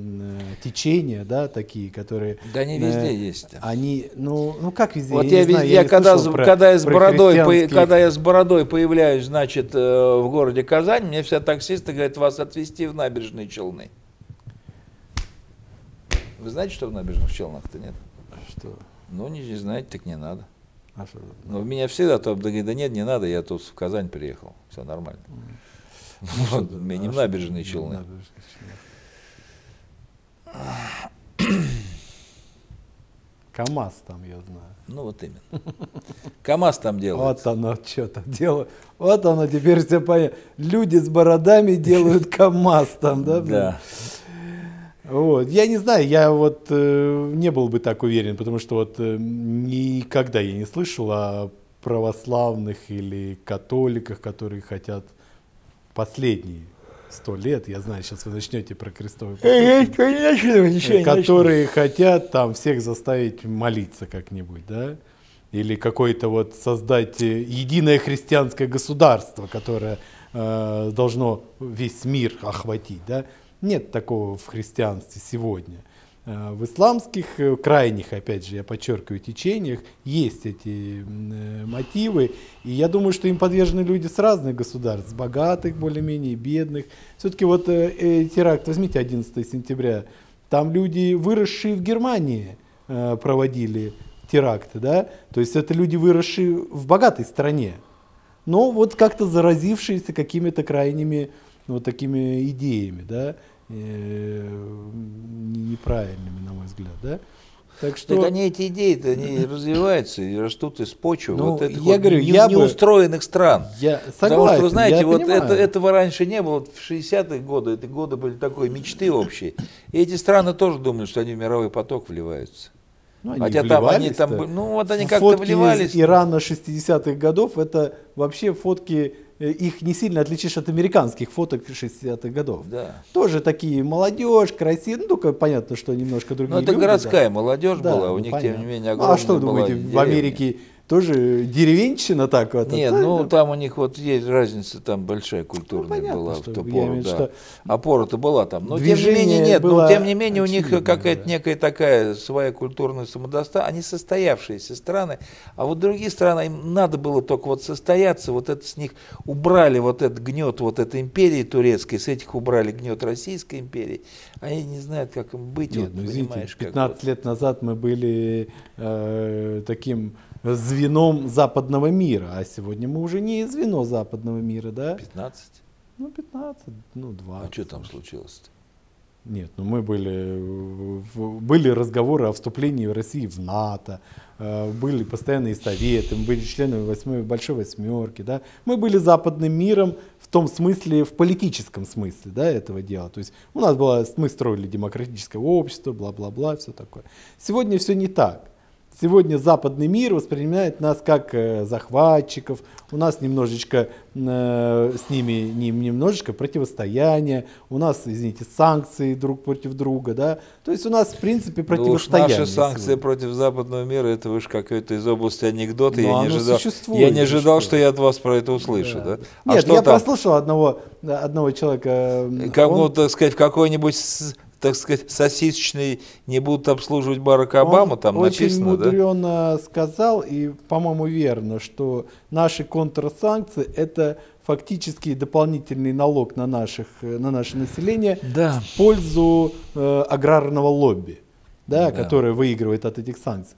течения, да, такие, которые... Да они везде есть. Да. Они, ну как везде? Вот я когда с бородой появляюсь, значит, в городе Казань, мне вся таксисты говорят, вас отвезти в набережные Челны. Вы знаете, что в набережных Челнах-то нет? Что? Ну, не знаете, так не надо. А что? Ну, меня всегда то говорят, да нет, не надо, я тут в Казань приехал, все нормально. Вот, у меня не в набережные Челны. КамАЗ там, я знаю. Ну вот именно. КамАЗ там делает. Вот оно что-то делает. Вот оно теперь все понятно. Люди с бородами делают КамАЗ там, да? Да. Вот. Я не знаю, я вот не был бы так уверен, потому что вот никогда я не слышал о православных или католиках, которые хотят последние 100 лет, я знаю, сейчас вы начнете про крестовые похороны, которые хотят там всех заставить молиться как-нибудь, да, или какое-то вот создать единое христианское государство, которое должно весь мир охватить, да, нет такого в христианстве сегодня. В исламских крайних, опять же, я подчеркиваю, течениях есть эти мотивы, и я думаю, что им подвержены люди с разных государств, с богатых более-менее, бедных. Все-таки вот теракт, возьмите 11 сентября, там люди, выросшие в Германии, проводили теракты, да, то есть это люди, выросшие в богатой стране, но вот как-то заразившиеся какими-то крайними вот такими идеями, да. Неправильными, на мой взгляд, да? Так что так они эти идеи-то они развиваются и растут из почвы вот этих я вот говорю, неустроенных стран. Я согласен, потому что, вы знаете, я вот этого раньше не было. В 60-е годы, эти годы были такой мечты общей. И эти страны тоже думали, что они в мировой поток вливаются. Ну, хотя там они там, ну вот они как-то вливались. Ирана 60-х годов, это вообще фотки... Их не сильно отличишь от американских фоток 60-х годов. Да. Тоже такие молодежь, красивые, ну только понятно, что немножко другие. Но это люди, городская да. молодежь да, была, ну, у них понятно. Тем не менее огромная. А что думаете, деревня. В Америке тоже деревенщина так вот? Нет, ну там у них вот есть разница, там большая культурная ну, понятно, была в ту пору, да. Опора-то была там, но тем не менее нет, но тем не менее у них какая-то некая такая своя культурная самодостаточность, они состоявшиеся страны, а вот другие страны, им надо было только вот состояться, вот это с них убрали вот этот гнет вот этой империи турецкой, с этих убрали гнет Российской империи, они не знают, как им быть, нет, вот, ну, понимаешь, 15 как лет назад мы были таким... звеном западного мира, а сегодня мы уже не звено западного мира, да? 15? Ну, 15, ну, 20. А что там случилось-то? Нет, ну мы были разговоры о вступлении России в НАТО, были постоянные советы, мы были членами Большой Восьмерки, да? Мы были западным миром в том смысле, в политическом смысле, да, этого дела. То есть у нас было, мы строили демократическое общество, бла-бла-бла, все такое. Сегодня все не так. Сегодня западный мир воспринимает нас как захватчиков, у нас немножечко с ними немножечко противостояние, у нас, извините, санкции друг против друга, да, то есть у нас в принципе противостояние. Да уж наши санкции сегодня. Против западного мира, это уж какой-то из области анекдота, я не ожидал, что я от вас про это услышу. Да. Да? А нет, я прослушал одного человека. Кому, так сказать, в какой-нибудь... так сказать, сосисочный не будут обслуживать Барака Обаму, там написано, да? Он очень мудрено сказал, и, по-моему, верно, что наши контрсанкции – это фактически дополнительный налог на наше население, да, в пользу аграрного лобби, да, да, которое выигрывает от этих санкций.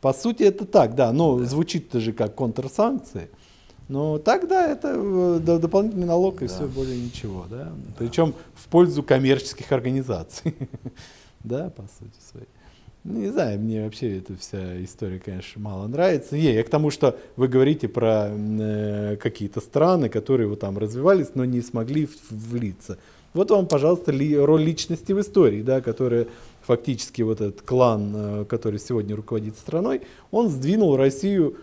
По сути, это так, да, но да, звучит-то же как контрсанкции. Ну, тогда это дополнительный налог и да, все, более ничего. Да? Да. Причем в пользу коммерческих организаций. Да, по сути своей. Ну, не знаю, мне вообще эта вся история, конечно, мало нравится. Я к тому, что вы говорите про какие-то страны, которые вот там развивались, но не смогли влиться. Вот вам, пожалуйста, роль личности в истории, да, которая фактически вот этот клан, который сегодня руководит страной, он сдвинул Россию,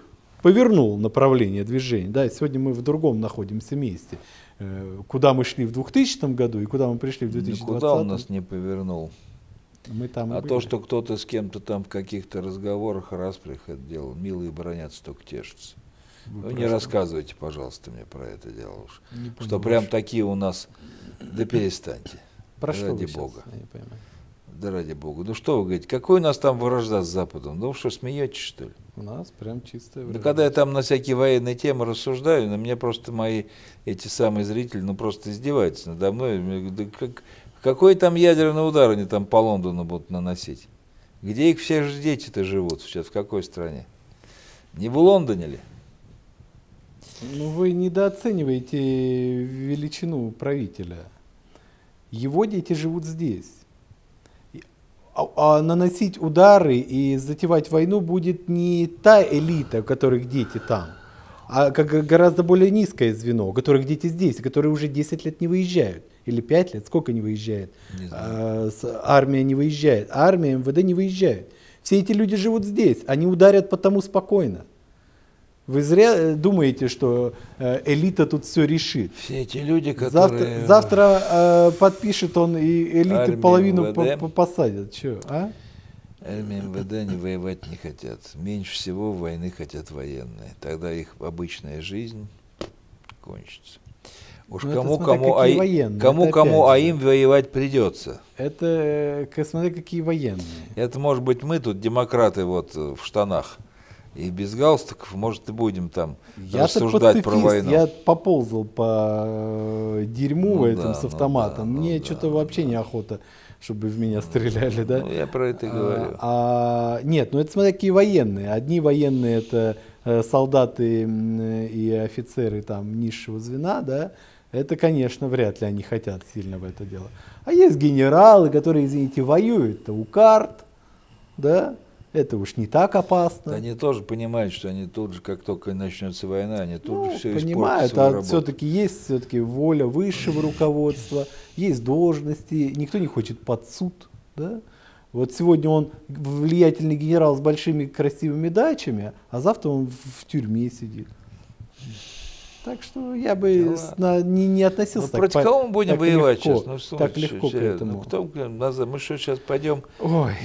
повернул направление движения. Да, сегодня мы в другом находимся месте. Куда мы шли в 2000 году и куда мы пришли в 2020? Никуда он нас не повернул. Мы там а то, что кто-то с кем-то там в каких-то разговорах, расплях это делал, милые бронятся, только тешатся. Вы не рассказывайте, пожалуйста, мне про это дело уж. Что прям такие у нас, да перестаньте. Про ради что бога. Да ради бога. Ну что вы говорите, какой у нас там вражда с Западом? Ну что, смеетесь, что ли? У нас прям чистая вражда. Да когда я там на всякие военные темы рассуждаю, на меня просто мои эти самые зрители, ну просто издеваются надо мной. Да как, какой там ядерный удар они там по Лондону будут наносить? Где их все же дети-то живут сейчас, в какой стране? Не в Лондоне ли? Ну вы недооцениваете величину правителя. Его дети живут здесь. А наносить удары и затевать войну будет не та элита, у которых дети там, а гораздо более низкое звено, у которых дети здесь, которые уже 10 лет не выезжают, или 5 лет, сколько не выезжает, не знаю. Армия не выезжает, армия, МВД не выезжает. Все эти люди живут здесь, они ударят потому спокойно. Вы зря думаете, что элита тут все решит. Все эти люди, которые... Завтра подпишет он, и элиты половину посадят. Че, а? Армия МВД не воевать не хотят. Меньше всего войны хотят военные. Тогда их обычная жизнь кончится. Уж кому-кому, а им воевать придется. Это, смотри, какие военные. Это, может быть, мы тут, демократы, вот в штанах. И без галстуков, может, и будем там рассуждать про войну. Я поползал по дерьму, ну, этом, да, с автоматом. Ну, да, мне, ну, что-то, да, вообще, да, неохота, чтобы в меня стреляли, да? Ну, я про это и говорю. Нет, ну это, смотри, какие военные. Одни военные — это солдаты и офицеры там низшего звена, да? Это, конечно, вряд ли они хотят сильно в это дело. А есть генералы, которые, извините, воюют-то у карт, да? Это уж не так опасно. Да они тоже понимают, что они тут же, как только начнется война, они тут же все испортят. Понимают, а все-таки есть воля высшего руководства, есть должности, никто не хочет под суд. Да? Вот сегодня он влиятельный генерал с большими красивыми дачами, а завтра он в тюрьме сидит. Так что я бы не относился так. Против кого мы будем воевать сейчас? Так легко к этому. Мы что, сейчас пойдем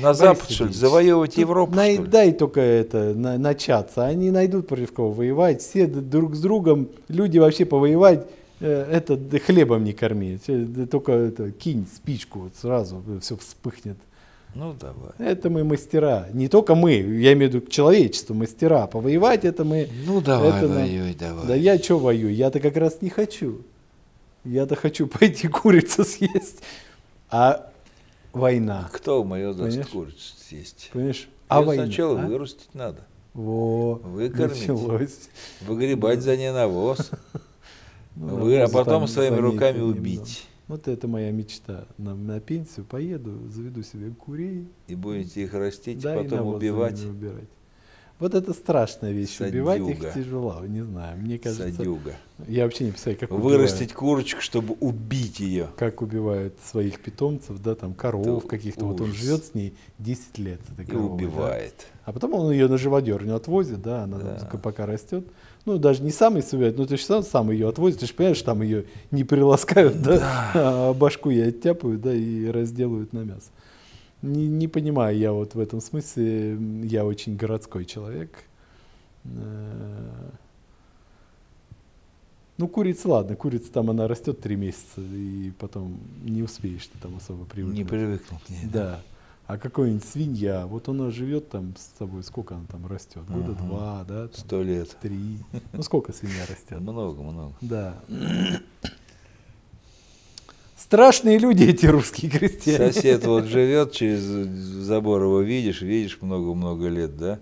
на Запад, что ли, завоевывать Европу? Дай только это начаться. Они найдут против кого воевать. Все друг с другом, люди вообще повоевать, это хлебом не кормить. Только кинь спичку, сразу все вспыхнет. Ну давай. Это мы мастера. Не только мы, я имею в виду человечество, мастера. Повоевать это мы... Ну давай, это воюй, давай. Да я что воюю? Я-то как раз не хочу. Я-то хочу пойти курицу съесть. А война. Кто в моё даст курицу съесть? Понимаешь? А война, сначала вырастить надо. Выкормить. Началось. Выгребать за ней навоз. А потом своими руками убить. Вот это моя мечта. На пенсию поеду, заведу себе курей. И будете их растить, да, потом убивать. Вот это страшная вещь. Садюга. Убивать их тяжело. Не знаю, мне кажется. Садюга. Я вообще не представляю, как вырастить курочку, чтобы убить ее. Как убивают своих питомцев, да, там коров каких-то. Вот он живет с ней 10 лет. И корова, убивает. Да? А потом он ее на живодерню отвозит, да, она, да, там, пока растет. Ну, даже не сам ее собирает, но ты же сам ее отвозит, ты же понимаешь, там ее не приласкают, да, да. А башку ей оттяпают, да, и разделывают на мясо. Не понимаю я вот в этом смысле, я очень городской человек. Ну, курица, ладно, курица там она растет 3 месяца, и потом не успеешь ты там особо привыкнуть. Не привыкнуть, нет. Да. А какой-нибудь свинья, вот она живет там с собой, сколько она там растет? Года 2, да? 100 лет. 3. Ну, сколько свинья растет? Много, много. Да. Страшные люди эти русские крестьяне. Сосед вот живет, через забор его видишь много-много лет, да?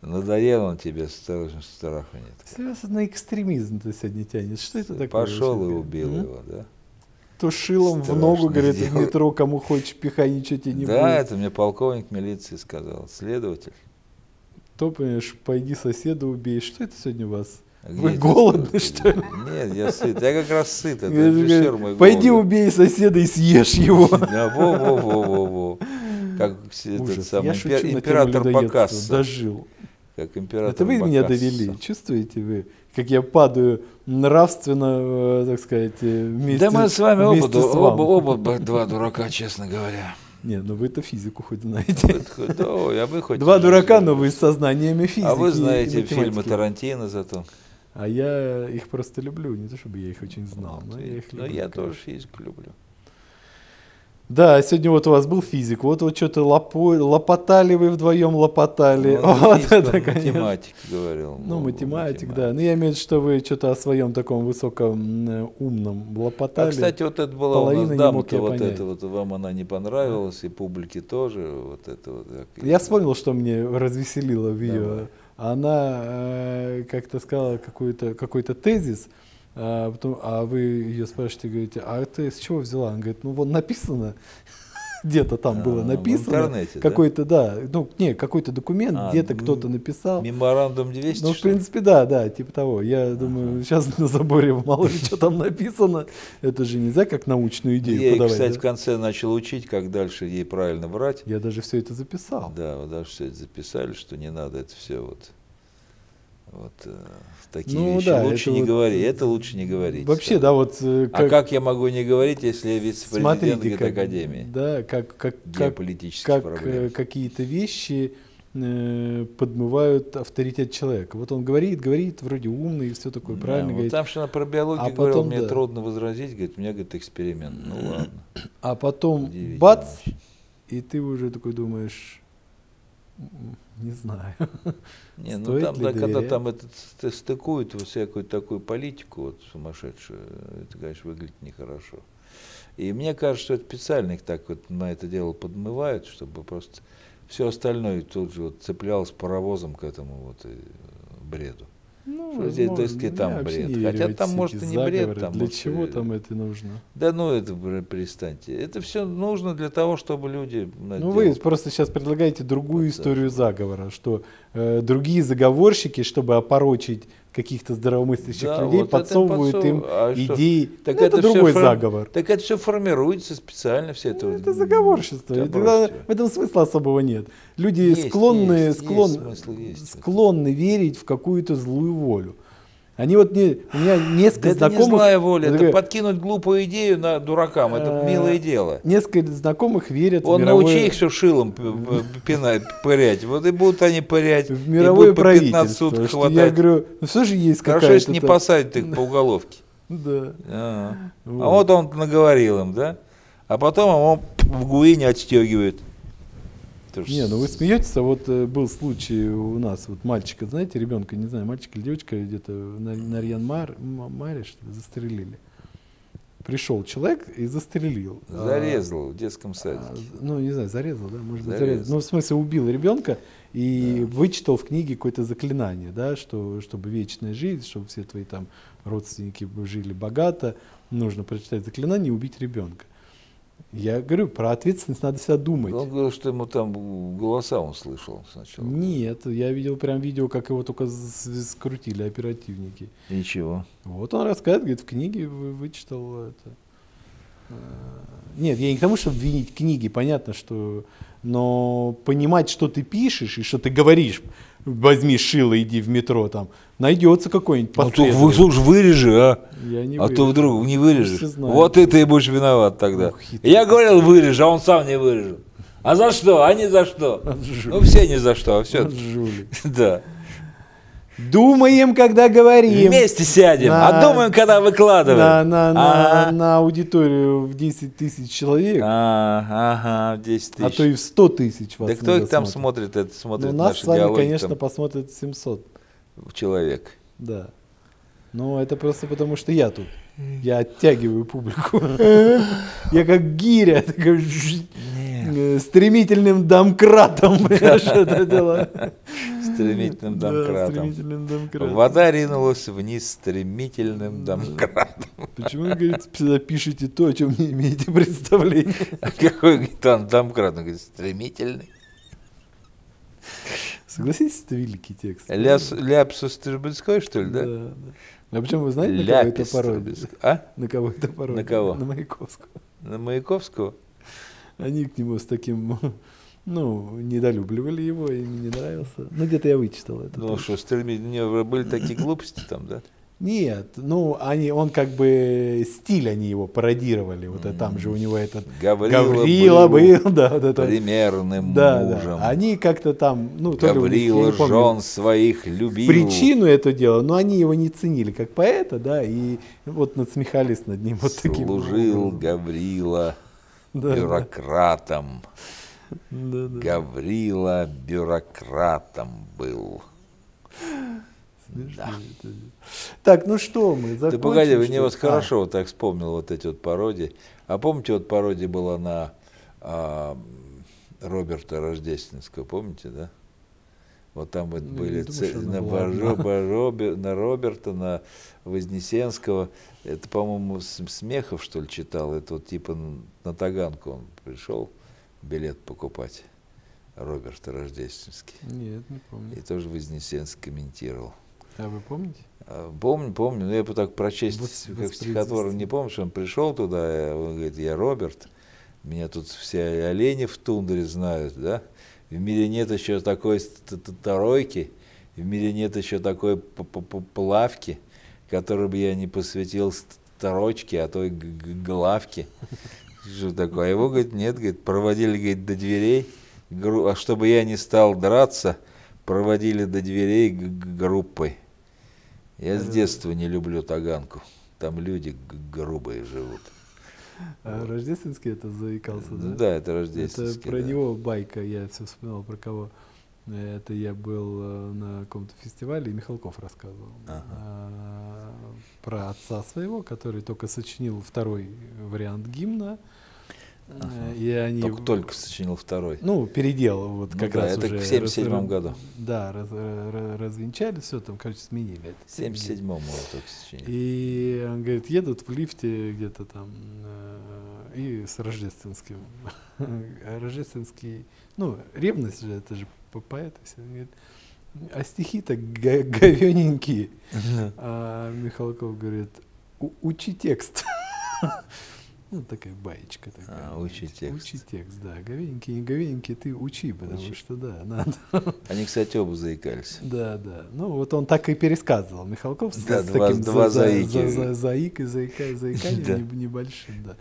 Надоел он тебе, страха нет. Серьезно, на экстремизм ты сегодня тянешь. Что это такое? Пошел и убил его, да? То шилом в ногу, говорит, в метро, кому хочешь, пихай, ничего тебе не будет. Да, это мне полковник милиции сказал, следователь. То, понимаешь, пойди соседа убей. Что это сегодня у вас? Вы голодны, что ли? Нет, я сыт. Я как раз сыт. Это режиссер мой голодный. Пойди убей соседа и съешь его. Да, во-во-во-во-во. Как этот самый император Бокассо. Дожил. Как император. Это вы меня довели, чувствуете вы, как я падаю нравственно, так сказать, вместе. Да мы с вами оба два дурака, честно говоря. Не, ну вы-то физику хоть знаете. Два дурака, но вы с сознанием физики. А вы знаете фильмы Тарантино зато. А я их просто люблю, не то чтобы я их очень знал, но я их люблю. Но я тоже физику люблю. Да, сегодня вот у вас был физик, вот что-то лопотали вы вдвоем, лопотали. Ну, вот это, конечно. Математик говорил. Ну, математик, да. Ну, я имею в виду, что вы что-то о своем таком высокоумном лопотали. А, кстати, вот это была у нас дама-то, вот это вот, вам она не понравилась, и публике тоже, вот это вот. Я вспомнил, что мне развеселило в ее. Она как-то сказала какой-то тезис. Потом, а вы ее спрашиваете, говорите, а это с чего взяла? Она говорит, ну вот написано, где-то там было написано, какой-то, да, ну не, какой-то документ, где-то кто-то написал. Меморандум 200. Ну, в принципе, да, типа того. Я думаю, сейчас на заборе мало ли что там написано, это же нельзя как научную идею подавать. Я, кстати, в конце начал учить, как дальше ей правильно брать. Я даже все это записал. Да, вы даже все это записали, что не надо это все вот. Вот такие вещи лучше не говорить. Это лучше не говорить. Вообще, да, вот. Как я могу не говорить, если я вице-президент Гетакадемии? Да, для политических проблем. Какие-то вещи подмывают авторитет человека. Вот он говорит, вроде умный, все такое правильно говорит. Там что она про биологию говорила, мне трудно возразить, говорит, у меня, говорит, эксперимент. Ну ладно. А потом бац, и ты уже такой думаешь. Не знаю. Не, ну там, да, когда там это стыкуют во всякую такую политику вот, сумасшедшую, это, конечно, выглядит нехорошо. И мне кажется, что это специально их так вот на это дело подмывают, чтобы просто все остальное тут же вот цеплялось паровозом к этому вот бреду. Ну, здесь, то есть, там бред. Хотя там, может, и не бред. Там, для может, чего там это нужно? Да ну, это перестаньте. Это все нужно для того, чтобы люди... Ну, вы просто сейчас предлагаете другую историю заговора, что другие заговорщики, чтобы опорочить каких-то здравомыслящих людей, вот подсовывают им идеи. Так ну, это другой заговор. Так это все формируется специально. Все это, ну, вот, это заговорщичество. В этом смысла особого нет. Люди склонны верить в какую-то злую волю. Они вот у меня несколько знакомых... Это не злая воля, это подкинуть глупую идею на дуракам, это милое дело. Несколько знакомых верят в мировое... Он научи их все шилом пырять, вот и будут они пырять, в мировое правительство, 15 суток хватать. Я говорю, ну все же есть какая-то... Хорошо, если не посадят их по уголовке. Да. А вот он наговорил им, да? А потом его в ГУИ отстегивает. Не, ну вы смеетесь, а вот был случай у нас, вот мальчика, знаете, ребенка, не знаю, мальчик или девочка, где-то на Нарьян-Маре застрелили. Пришел человек и застрелил. Зарезал в детском садике. Ну, не знаю, зарезал, да, может быть, зарезал. Ну, в смысле, убил ребенка и вычитал в книге какое-то заклинание, да, что чтобы вечная жизнь, чтобы все твои там родственники жили богато, нужно прочитать заклинание и убить ребенка. Я говорю, про ответственность надо всегда думать. Он говорил, что ему там голоса он слышал сначала. Нет, я видел прям видео, как его только скрутили оперативники. И чего? Вот он рассказывает, говорит, в книге вычитал это. Нет, я не к тому, чтобы винить книги, понятно, что... Но понимать, что ты пишешь и что ты говоришь, возьми шило, иди в метро, там найдется какой-нибудь последователь. Ну, слушай, вырежи, а? Я не вырежу. То вдруг не вырежешь. Вот ты и будешь виноват тогда. Я говорил, вырежи, а он сам не вырежет. А за что? А не за что? Ну, все не за что, а все. Да. Думаем, когда говорим. Вместе сядем, а думаем, когда выкладываем. На аудиторию в 10 тысяч человек. Ага, 10 тысяч. А то и в 100 тысяч. Да кто их там смотрит? Это смотрит наши диалоги. Нас с вами, конечно, посмотрят 700 человек. Да. Ну, это просто потому, что я тут. Я оттягиваю публику. Я как гиря, стремительным домкратом. Стремительным домкратом. Вода ринулась вниз стремительным домкратом. Почему вы, говорит, пишете то, о чем не имеете представления? А какой там домкрат? Он говорит, стремительный. Согласитесь, это великий текст. Ляпсус Трубецкой, что ли, да? Да. А почему вы знаете, на кого это пародия? А? На кого это пародия? На кого? На Маяковского. На Маяковского? Они к нему с таким, ну, недолюбливали его, им не нравился. Ну, где-то я вычитал это. Ну, что, стремительные были такие глупости там, да? Нет, ну, он как бы стиль они его пародировали, вот там же у него этот Гаврила был, да, вот это, примерным мужем. Да, они как-то там, ну, Гаврила жен своих любил. Причину это дело, но они его не ценили как поэта, да, и вот надсмехались над ним вот таким. Служил Гаврила бюрократом, Гаврила бюрократом был. Да. Так, ну что мы, закончим? Да погоди, вы мне вот хорошо вот так вспомнил вот эти вот пародии. А помните, вот пародия была на Роберта Рождественского, помните, да? Вот там вот были на Роберта, на Вознесенского. Это, по-моему, Смехов, что ли, читал. Это вот типа на Таганку он пришел билет покупать. Роберта Рождественский. Нет, не помню. И тоже Вознесенский комментировал. А вы помните? Помню, помню, но я бы так прочесть как стихотворно не помню, что он пришел туда, он говорит, я Роберт, меня тут все олени в тундре знают, да? В мире нет еще такой татаройки, в мире нет еще такой плавки, которой бы я не посвятил старочке, а той главке. Что такое? А его, говорит, нет, говорит, проводили, говорит, до дверей, а чтобы я не стал драться, проводили до дверей группой. Я с детства не люблю Таганку. Там люди грубые живут. А вот. Рождественский это заикался, да? Да, это Рождественский. Это про него байка, я все вспоминал, про кого. Это я был на каком-то фестивале, и Михалков рассказывал. Ага. Про отца своего, который только сочинил второй вариант гимна. Ага. И они только сочинил второй. Ну, переделал вот ну, как да, раз это уже. В 1977 году. Да, развенчали все, там, короче, сменили. В 1977 году только сочинили. И он говорит, едут в лифте где-то там и с Рождественским. Рождественский, ну, ревность же, это же поэт. Он говорит, а стихи-то говененькие. А Михалков говорит, учи текст. Ну, такая баечка такая. А, учи текст. Учи текст, да. Говенький, не говенький, ты учи, потому что, да, надо. Они, кстати, оба заикались. Да, да. Ну, вот он так и пересказывал. Михалков да, с таким заикой, заиканием небольшим, да.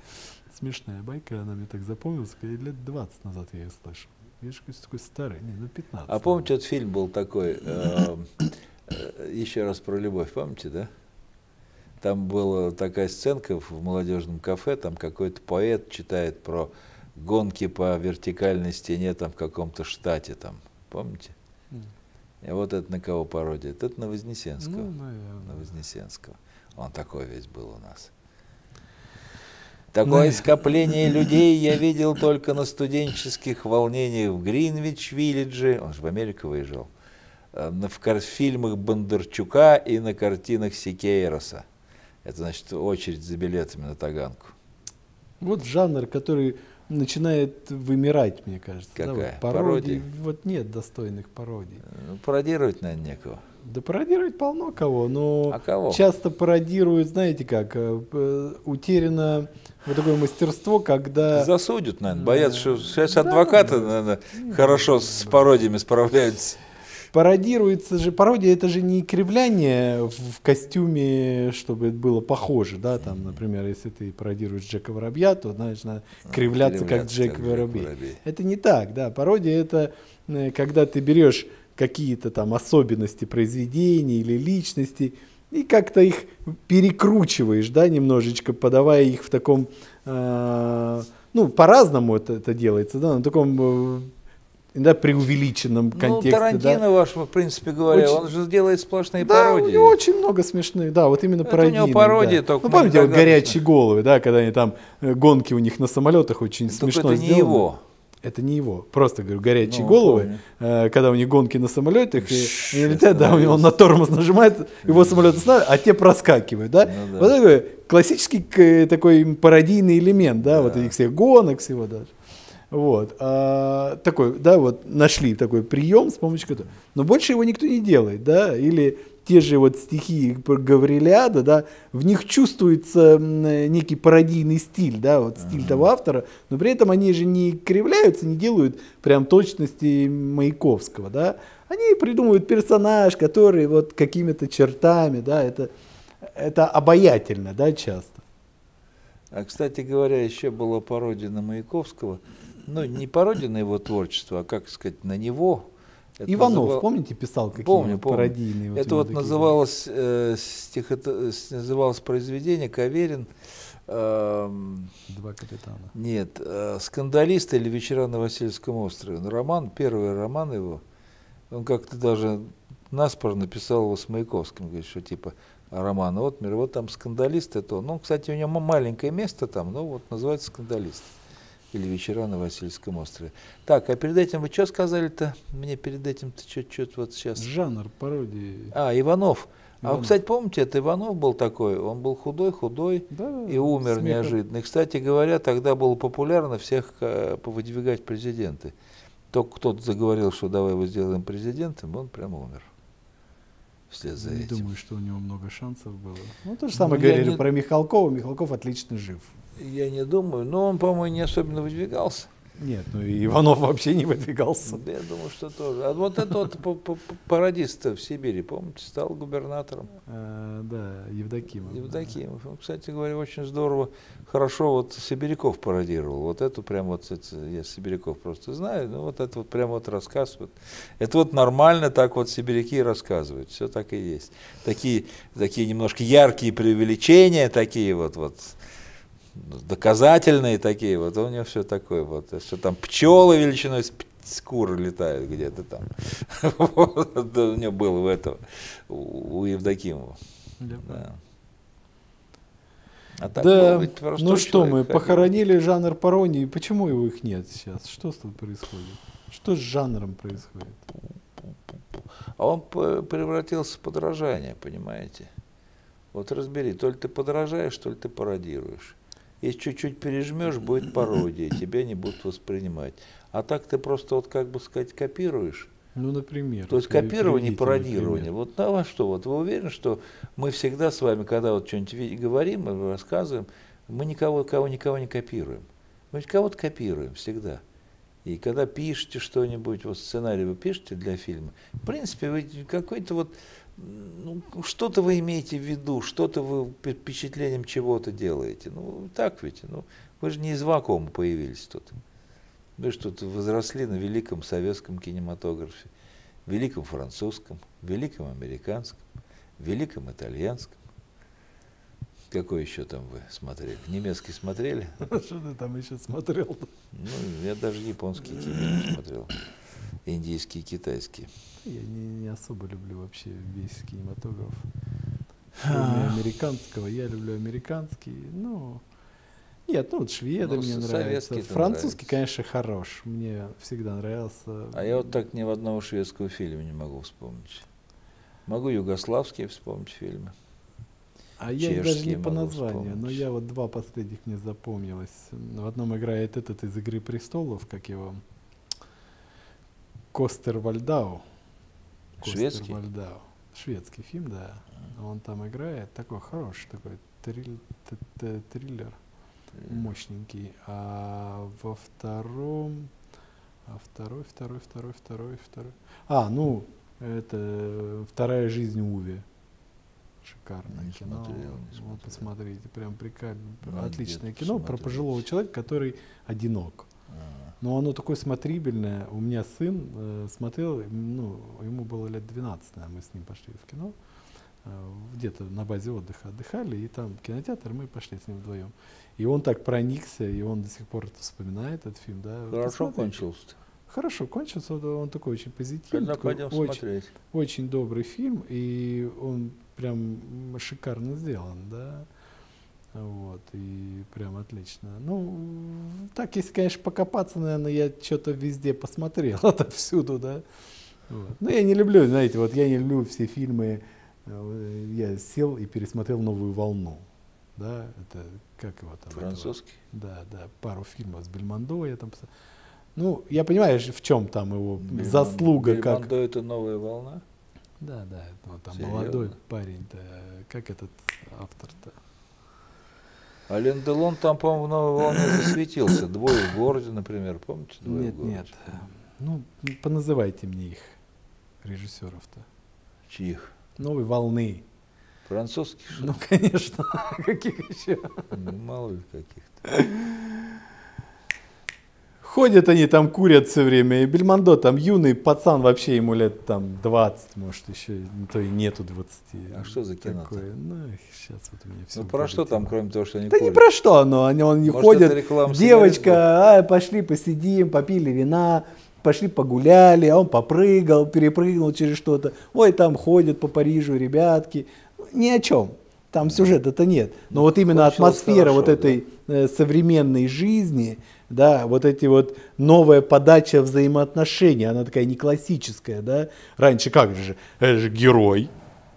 Смешная байка, она мне так запомнилась. Лет 20 назад я ее слышал. Видишь, какой-то такой старый, не, ну, 15. А помните, вот фильм был такой, еще раз про любовь, помните, да? Там была такая сценка в молодежном кафе, там какой-то поэт читает про гонки по вертикальной стене там в каком-то штате, там, помните? И вот это на кого пародия? Это на Вознесенского. Ну, наверное. На Вознесенского. Он такой весь был у нас. Такое скопление людей я видел только на студенческих волнениях в Гринвич-вилледже. Он же в Америку выезжал. В фильмах Бондарчука и на картинах Сикейроса. Это значит очередь за билетами на Таганку. Вот жанр, который начинает вымирать, мне кажется. Какая? Да, вот пародии. Вот нет достойных пародий. Ну, пародировать, наверное, некого. Да пародировать полно кого, но кого? Часто пародируют, знаете как, утеряно вот такое мастерство, когда... Засудят, наверное, боятся, что сейчас адвокаты, наверное, хорошо с пародиями справляются. Пародируется же, пародия это же не кривляние в костюме, чтобы это было похоже, да, там, например, если ты пародируешь Джека Воробья, то, знаешь, надо кривляться как Джек Воробей. Это не так, да, пародия это когда ты берешь какие-то там особенности произведений или личностей, и как-то их перекручиваешь, да, немножечко, подавая их в таком, ну, по-разному это делается, да, на таком иногда преувеличенном контексте. Ну, Тарантино, да? Ваш, в принципе говоря, очень... он же делает сплошные, да, пародии. Да, у него очень много смешных, да, вот именно пародии. У него пародии, да. Только... Ну, помните, вот «Горячие головы», да, когда они там, гонки у них на самолетах очень только смешно сделаны. Это не его. Это не его. Просто говорю, горячие, ну, головы, когда у них гонки на самолетах, и летят, да, он на тормоз нажимает, его самолет останавливает, а те проскакивают, да? Ну, да. Вот такой классический такой пародийный элемент, да, да, вот этих всех гонок, всего даже. Вот. Такой, да, вот нашли такой прием, с помощью которого. Но больше его никто не делает, да? Или те же вот стихи Гавриляда, да, в них чувствуется некий пародийный стиль, да, вот стиль того автора, но при этом они же не кривляются, не делают прям точности Маяковского, да, они придумывают персонаж, который вот какими-то чертами, да, это обаятельно, да, часто. А, кстати говоря, еще была пародия на Маяковского, но не пародия на его творчество, а, как сказать, на него. Это Иванов, помните, писал какие-то пародийные? Вот это вот называлось, называлось произведение «Каверин». «Два капитана». Нет, «Скандалист» или «Вечера на Васильевском острове». Роман, первый роман его, он как-то даже наспор написал его с Маяковским, говорит, что типа роман. Вот, мир, вот там «Скандалист» это он. Ну, кстати, у него маленькое место там, но вот называется «Скандалист». Или «Вечера на Васильевском острове». Так, а перед этим вы что сказали-то? Мне перед этим-то чуть-чуть вот сейчас... Жанр пародии. А, Иванов. А вы, кстати, помните, это Иванов был такой? Он был худой-худой, да, и умер смехом неожиданно. И, кстати говоря, тогда было популярно всех выдвигать президенты. Только кто-то заговорил, что давай его сделаем президентом, он прям умер. Вслед за этим. Не думаю, что у него много шансов было. Ну, то же самое говорили про Михалкова. Михалков отлично жив. Я не думаю, но он, по-моему, не особенно выдвигался. Нет, ну и Иванов вообще не выдвигался. Да, я думаю, что тоже. А вот этот вот пародист в Сибири, помните, стал губернатором. Да, Евдокимов. Евдокимов. Он, кстати говоря, очень здорово, хорошо вот сибиряков пародировал. Вот эту прям вот, я сибиряков просто знаю, но вот это вот прям вот рассказ. Это вот нормально так вот сибиряки рассказывают, все так и есть. Такие немножко яркие преувеличения, такие вот. Доказательные такие, вот у него все такое, вот, что там пчелы величиной с куры летают где-то там. У него было в этом, у Евдокимова. Да, ну что мы, похоронили жанр пародии, почему его их нет сейчас? Что тут происходит? Что с жанром происходит? А он превратился в подражание, понимаете? Вот разбери, то ли ты подражаешь, то ли ты пародируешь. Если чуть-чуть пережмешь, будет пародия, тебя не будут воспринимать. А так ты просто, вот как бы сказать, копируешь. Ну, например. То есть копирование и пародирование. Например. Вот на вас что? Вот вы уверены, что мы всегда с вами, когда вот что-нибудь говорим, рассказываем, мы никого не копируем. Мы кого-то копируем всегда. И когда пишете что-нибудь, вот сценарий вы пишете для фильма, в принципе, вы какой-то вот... Ну, что-то вы имеете в виду, что-то вы впечатлением чего-то делаете. Ну, так ведь. Ну, вы же не из вакуума появились тут. Вы же тут возросли на великом советском кинематографе, великом французском, великом американском, великом итальянском. Какой еще там вы смотрели? Немецкий смотрели? Что ты там еще смотрел? Ну, я даже японские кино смотрел. Индийские, китайские. Я не особо люблю вообще весь кинематограф. Кроме американского. Я люблю американский. Ну, нет, ну вот шведы, ну, мне нравятся. Французский, нравится, конечно, хорош. Мне всегда нравился. А я вот так ни в одного шведского фильма не могу вспомнить. Могу югославские вспомнить фильмы. А я даже не по названию, вспомнить. Но я вот два последних мне запомнилось. В одном играет этот из «Игры престолов», как его... Костер Вальдау. Шведский? Вальдау. Шведский фильм, да. Он там играет. Такой хороший, такой триллер. Мощненький. А во втором... Второй. А, ну, это «Вторая жизнь Уви». Шикарное кино. Посмотрите, прям отличное кино про пожилого человека, который одинок. Но оно такое смотрибельное. У меня сын смотрел, ну, ему было лет 12, мы с ним пошли в кино. Где-то на базе отдыха отдыхали, и там кинотеатр, мы пошли с ним вдвоем. И он так проникся, и он до сих пор вспоминает этот фильм. Да? Хорошо кончился. Хорошо кончился, он такой очень позитивный, такой очень, очень добрый фильм, и он прям шикарно сделан. Да? Вот, и прям отлично. Ну, так, если, конечно, покопаться, наверное, я что-то везде посмотрел, отовсюду, да. Вот. Но я не люблю, знаете, вот я не люблю все фильмы. Я сел и пересмотрел «Новую волну». Да, это как его там? Французский. Да, да, пару фильмов с Бельмондо я там. Ну, я понимаю, в чем там его заслуга. Бельмондо — это «Новая волна». Да, да, ну, там серьезно? Молодой парень-то, как этот автор-то? Ален Делон там, по-моему, в «Новой волне» засветился. «Двое в городе», например, помните? «Двое нет, в городе». Нет. Ну, поназывайте мне их, режиссеров-то. Чьих? «Новой волны». Французских? Что? Ну, конечно. Каких еще? Мало ли каких-то. Ходят они там, курят все время. И Бельмондо там юный пацан, вообще ему лет там 20, может, еще, то и нету 20. А что за кино? Ну, сейчас вот у меня все. Ну, про что там, кроме того, что они курят? Да не про что, но он не ходит. Девочка, пошли посидим, попили вина, пошли погуляли, а он попрыгал, перепрыгнул через что-то. Ой, там ходят по Парижу ребятки. Ни о чем. Там сюжета-то нет. Но вот именно атмосфера вот этой современной жизни, да, вот эти вот новая подача взаимоотношений, она такая не классическая, да. Раньше как же, это же герой,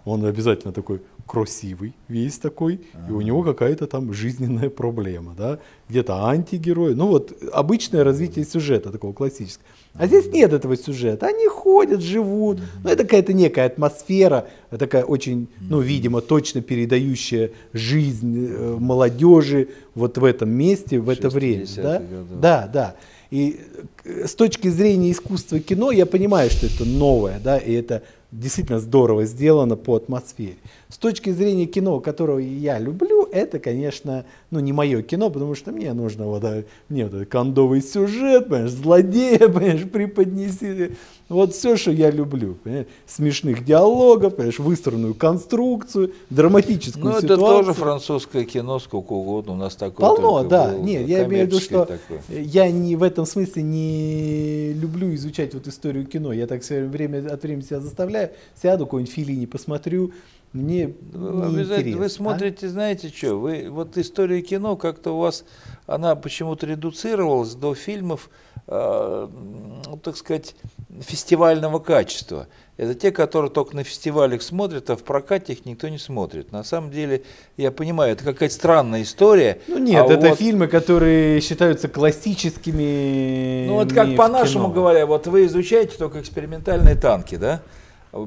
он обязательно такой красивый, весь такой, и у него какая-то там жизненная проблема, да, где-то антигерой, ну вот обычное развитие сюжета такого классического. А здесь нет этого сюжета, они ходят, живут, ну это какая-то некая атмосфера, такая очень, ну видимо, точно передающая жизнь молодежи вот в этом месте, в это время, да? Да, да. И с точки зрения искусства кино я понимаю, что это новое, да, и это действительно здорово сделано по атмосфере. С точки зрения кино, которое я люблю, это, конечно, ну, не мое кино, потому что мне нужно вот, мне вот этот кондовый сюжет, понимаешь, злодея, понимаешь, преподнеси. Вот все, что я люблю. Понимаешь? Смешных диалогов, понимаешь, выстроенную конструкцию, драматическую ну, ситуацию. Ну, это тоже французское кино, сколько угодно. У нас такое полно, да. Было, нет, я имею в виду, что такое. Я не, в этом смысле не люблю изучать вот историю кино. Я так все время от времени себя заставляю. Сяду, какой-нибудь Феллини посмотрю. Мне не вы смотрите, а? Знаете что, вы, вот история кино как-то у вас, она почему-то редуцировалась до фильмов, так сказать, фестивального качества. Это те, которые только на фестивалях смотрят, а в прокате их никто не смотрит. На самом деле, я понимаю, это какая-то странная история. Ну нет, а это вот фильмы, которые считаются классическими. Ну вот как по-нашему говоря, вот вы изучаете только экспериментальные танки, да?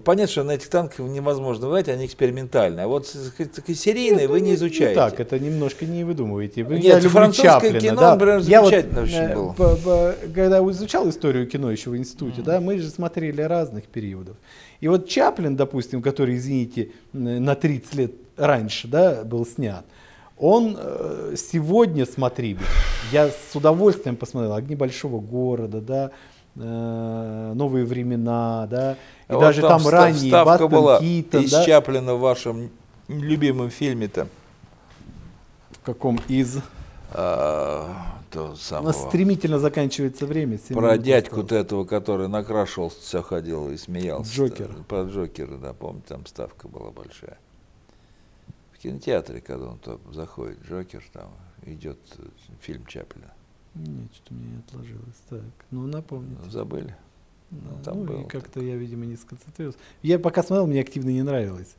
Понятно, что на этих танках невозможно врать, они экспериментальные. А вот серийные вы не изучаете. Не так, это немножко не выдумываете. Вы, нет, французское Чаплина, кино, да? Например, замечательно очень было. Когда изучал историю кино еще в институте, да, мы же смотрели разных периодов. И вот Чаплин, допустим, который, извините, на 30 лет раньше, да, был снят, он сегодня смотрибельный. Я с удовольствием посмотрел «Огни большого города», да, «Новые времена», да, и вот даже там ранние Бастон была Китон, из, да? Чаплина в вашем любимом фильме-то. В каком из? У нас стремительно заканчивается время. Про дядьку-то этого, который накрашивался, все ходил и смеялся. Джокер. Про Джокера, да, помню, там ставка была большая. В кинотеатре, когда он там заходит, Джокер, там идет фильм Чаплина. Нет, что-то мне не отложилось. Так, ну напомню. Забыли. Ну, там ну и как-то я, видимо, не сконцентрировался. Я пока смотрел, мне активно не нравилось.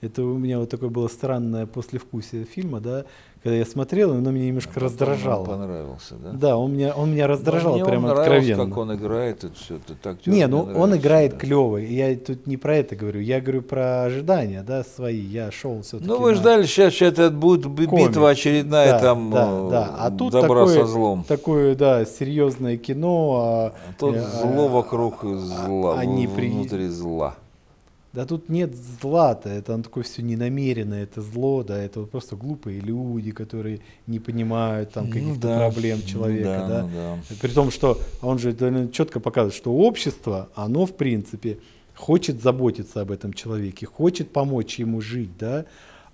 Это у меня вот такое было странное послевкусие фильма, да, когда я смотрел, оно меня немножко раздражало. Он понравился, да? Да, он меня раздражал, мне прямо он откровенно. Как он играет, это все, это актер. Не, ну он играет, да, клево, я тут не про это говорю, я говорю про ожидания, да, свои, я шел все-таки. Ну вы ждали, сейчас это будет битва очередная, да, там, да, да. А тут добра такое, со злом. Такое, да, серьезное кино. А тут зло вокруг зла, внутри зла. Да тут нет зла-то, это оно такое все ненамеренное, это зло, да, это вот просто глупые люди, которые не понимают там каких-то проблем человека, При том, что он же четко показывает, что общество, оно в принципе хочет заботиться об этом человеке, хочет помочь ему жить, да.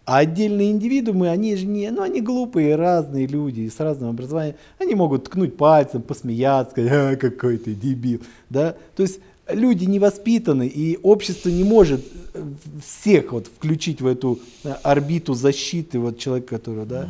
А отдельные индивидуумы, они же не, ну они глупые, разные люди с разным образованием, они могут ткнуть пальцем, посмеяться, сказать, а, какой ты дебил, да. То есть люди не воспитаны, и общество не может всех вот включить в эту орбиту защиты вот человека, который, да.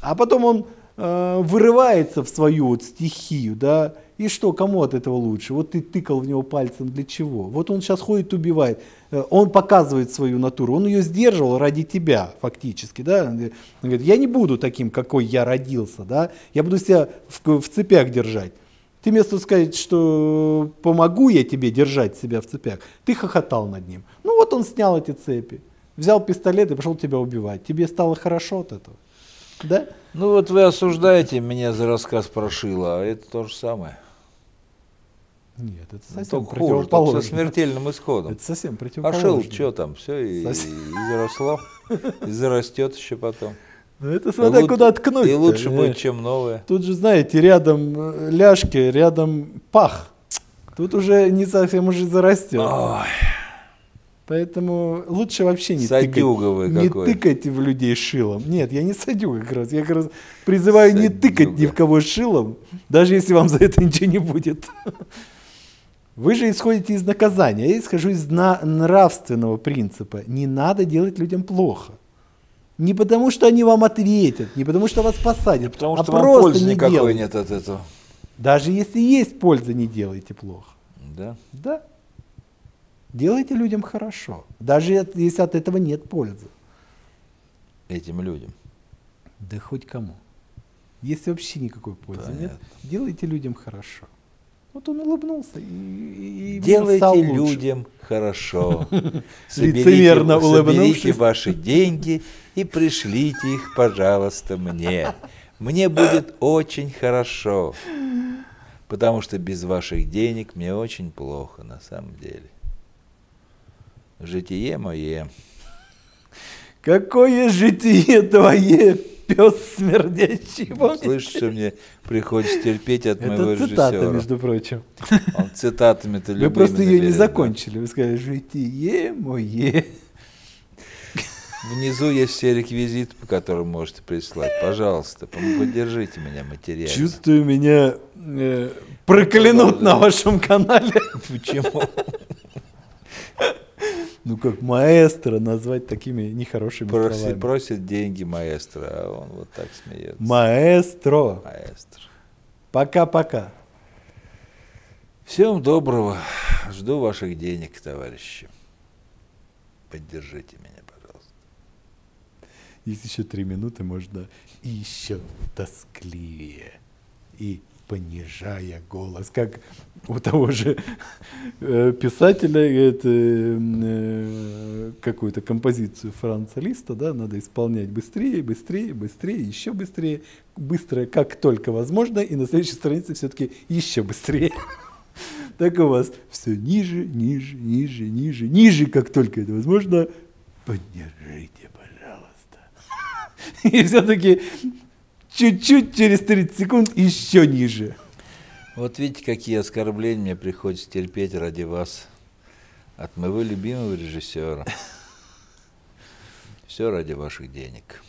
А потом он вырывается в свою вот стихию, да. И что, кому от этого лучше? Вот ты тыкал в него пальцем для чего? Вот он сейчас ходит, убивает. Он показывает свою натуру, он ее сдерживал ради тебя фактически. Да? Он говорит, я не буду таким, какой я родился, да? Я буду себя в цепях держать. Ты вместо того сказать, что помогу я тебе держать себя в цепях, ты хохотал над ним. Ну вот он снял эти цепи, взял пистолет и пошел тебя убивать. Тебе стало хорошо от этого, да? Ну вот вы осуждаете меня за рассказ про Шила, а это то же самое. Нет, это совсем противоположно. Со смертельным исходом. Это совсем противоположно. А Шил, что там, все и заросло, и зарастет еще потом. Ну это смотря куда ткнуть. И лучше будет, чем новое. Тут же, знаете, рядом ляжки, рядом пах. Тут уже не совсем уже зарастет. Ой. Поэтому лучше вообще не тыкать в людей шилом. Нет, я не садюга как раз. Я как раз призываю не тыкать ни в кого шилом, даже если вам за это ничего не будет. Вы же исходите из наказания. Я исхожу из нравственного принципа. Не надо делать людям плохо. Не потому, что они вам ответят, не потому, что вас посадят, не потому, что вам пользы никакой нет от этого. Даже если есть польза, не делайте плохо. Да? Да. Делайте людям хорошо, даже если от этого нет пользы. Этим людям? Да хоть кому. Если вообще никакой пользы нет, делайте людям хорошо. Вот он улыбнулся и делайте людям хорошо. Лицемерно улыбнувшись. Соберите ваши деньги и пришлите их, пожалуйста, мне. Мне будет очень хорошо, потому что без ваших денег мне очень плохо на самом деле. Житие мое. Какое житие твое, пес смердящий? Слышишь, что мне приходится терпеть от моего режиссера. Это цитата, между прочим. Он цитатами-то любимыми. Вы просто ее не закончили. Вы сказали, житие мое. Внизу есть все реквизиты, по которым можете прислать. Пожалуйста, поддержите меня материально. Чувствую, меня проклянут на вашем канале. Почему? Ну как маэстро назвать такими нехорошими словами? Просит деньги маэстро, а он вот так смеется. Маэстро. Маэстро. Пока-пока. Всем доброго. Жду ваших денег, товарищи. Поддержите меня, пожалуйста. Есть еще 3 минуты, можно еще тоскливее и понижая голос, как у того же писателя какую-то композицию Франца Листа, да, надо исполнять быстрее, быстрее, быстрее, еще быстрее, быстро, как только возможно, и на следующей странице все-таки еще быстрее. Так у вас все ниже, ниже, ниже, ниже, ниже, как только это возможно, поддержите, пожалуйста. И все-таки чуть-чуть через 30 секунд еще ниже. Вот видите, какие оскорбления мне приходится терпеть ради вас. От моего любимого режиссера. Все ради ваших денег.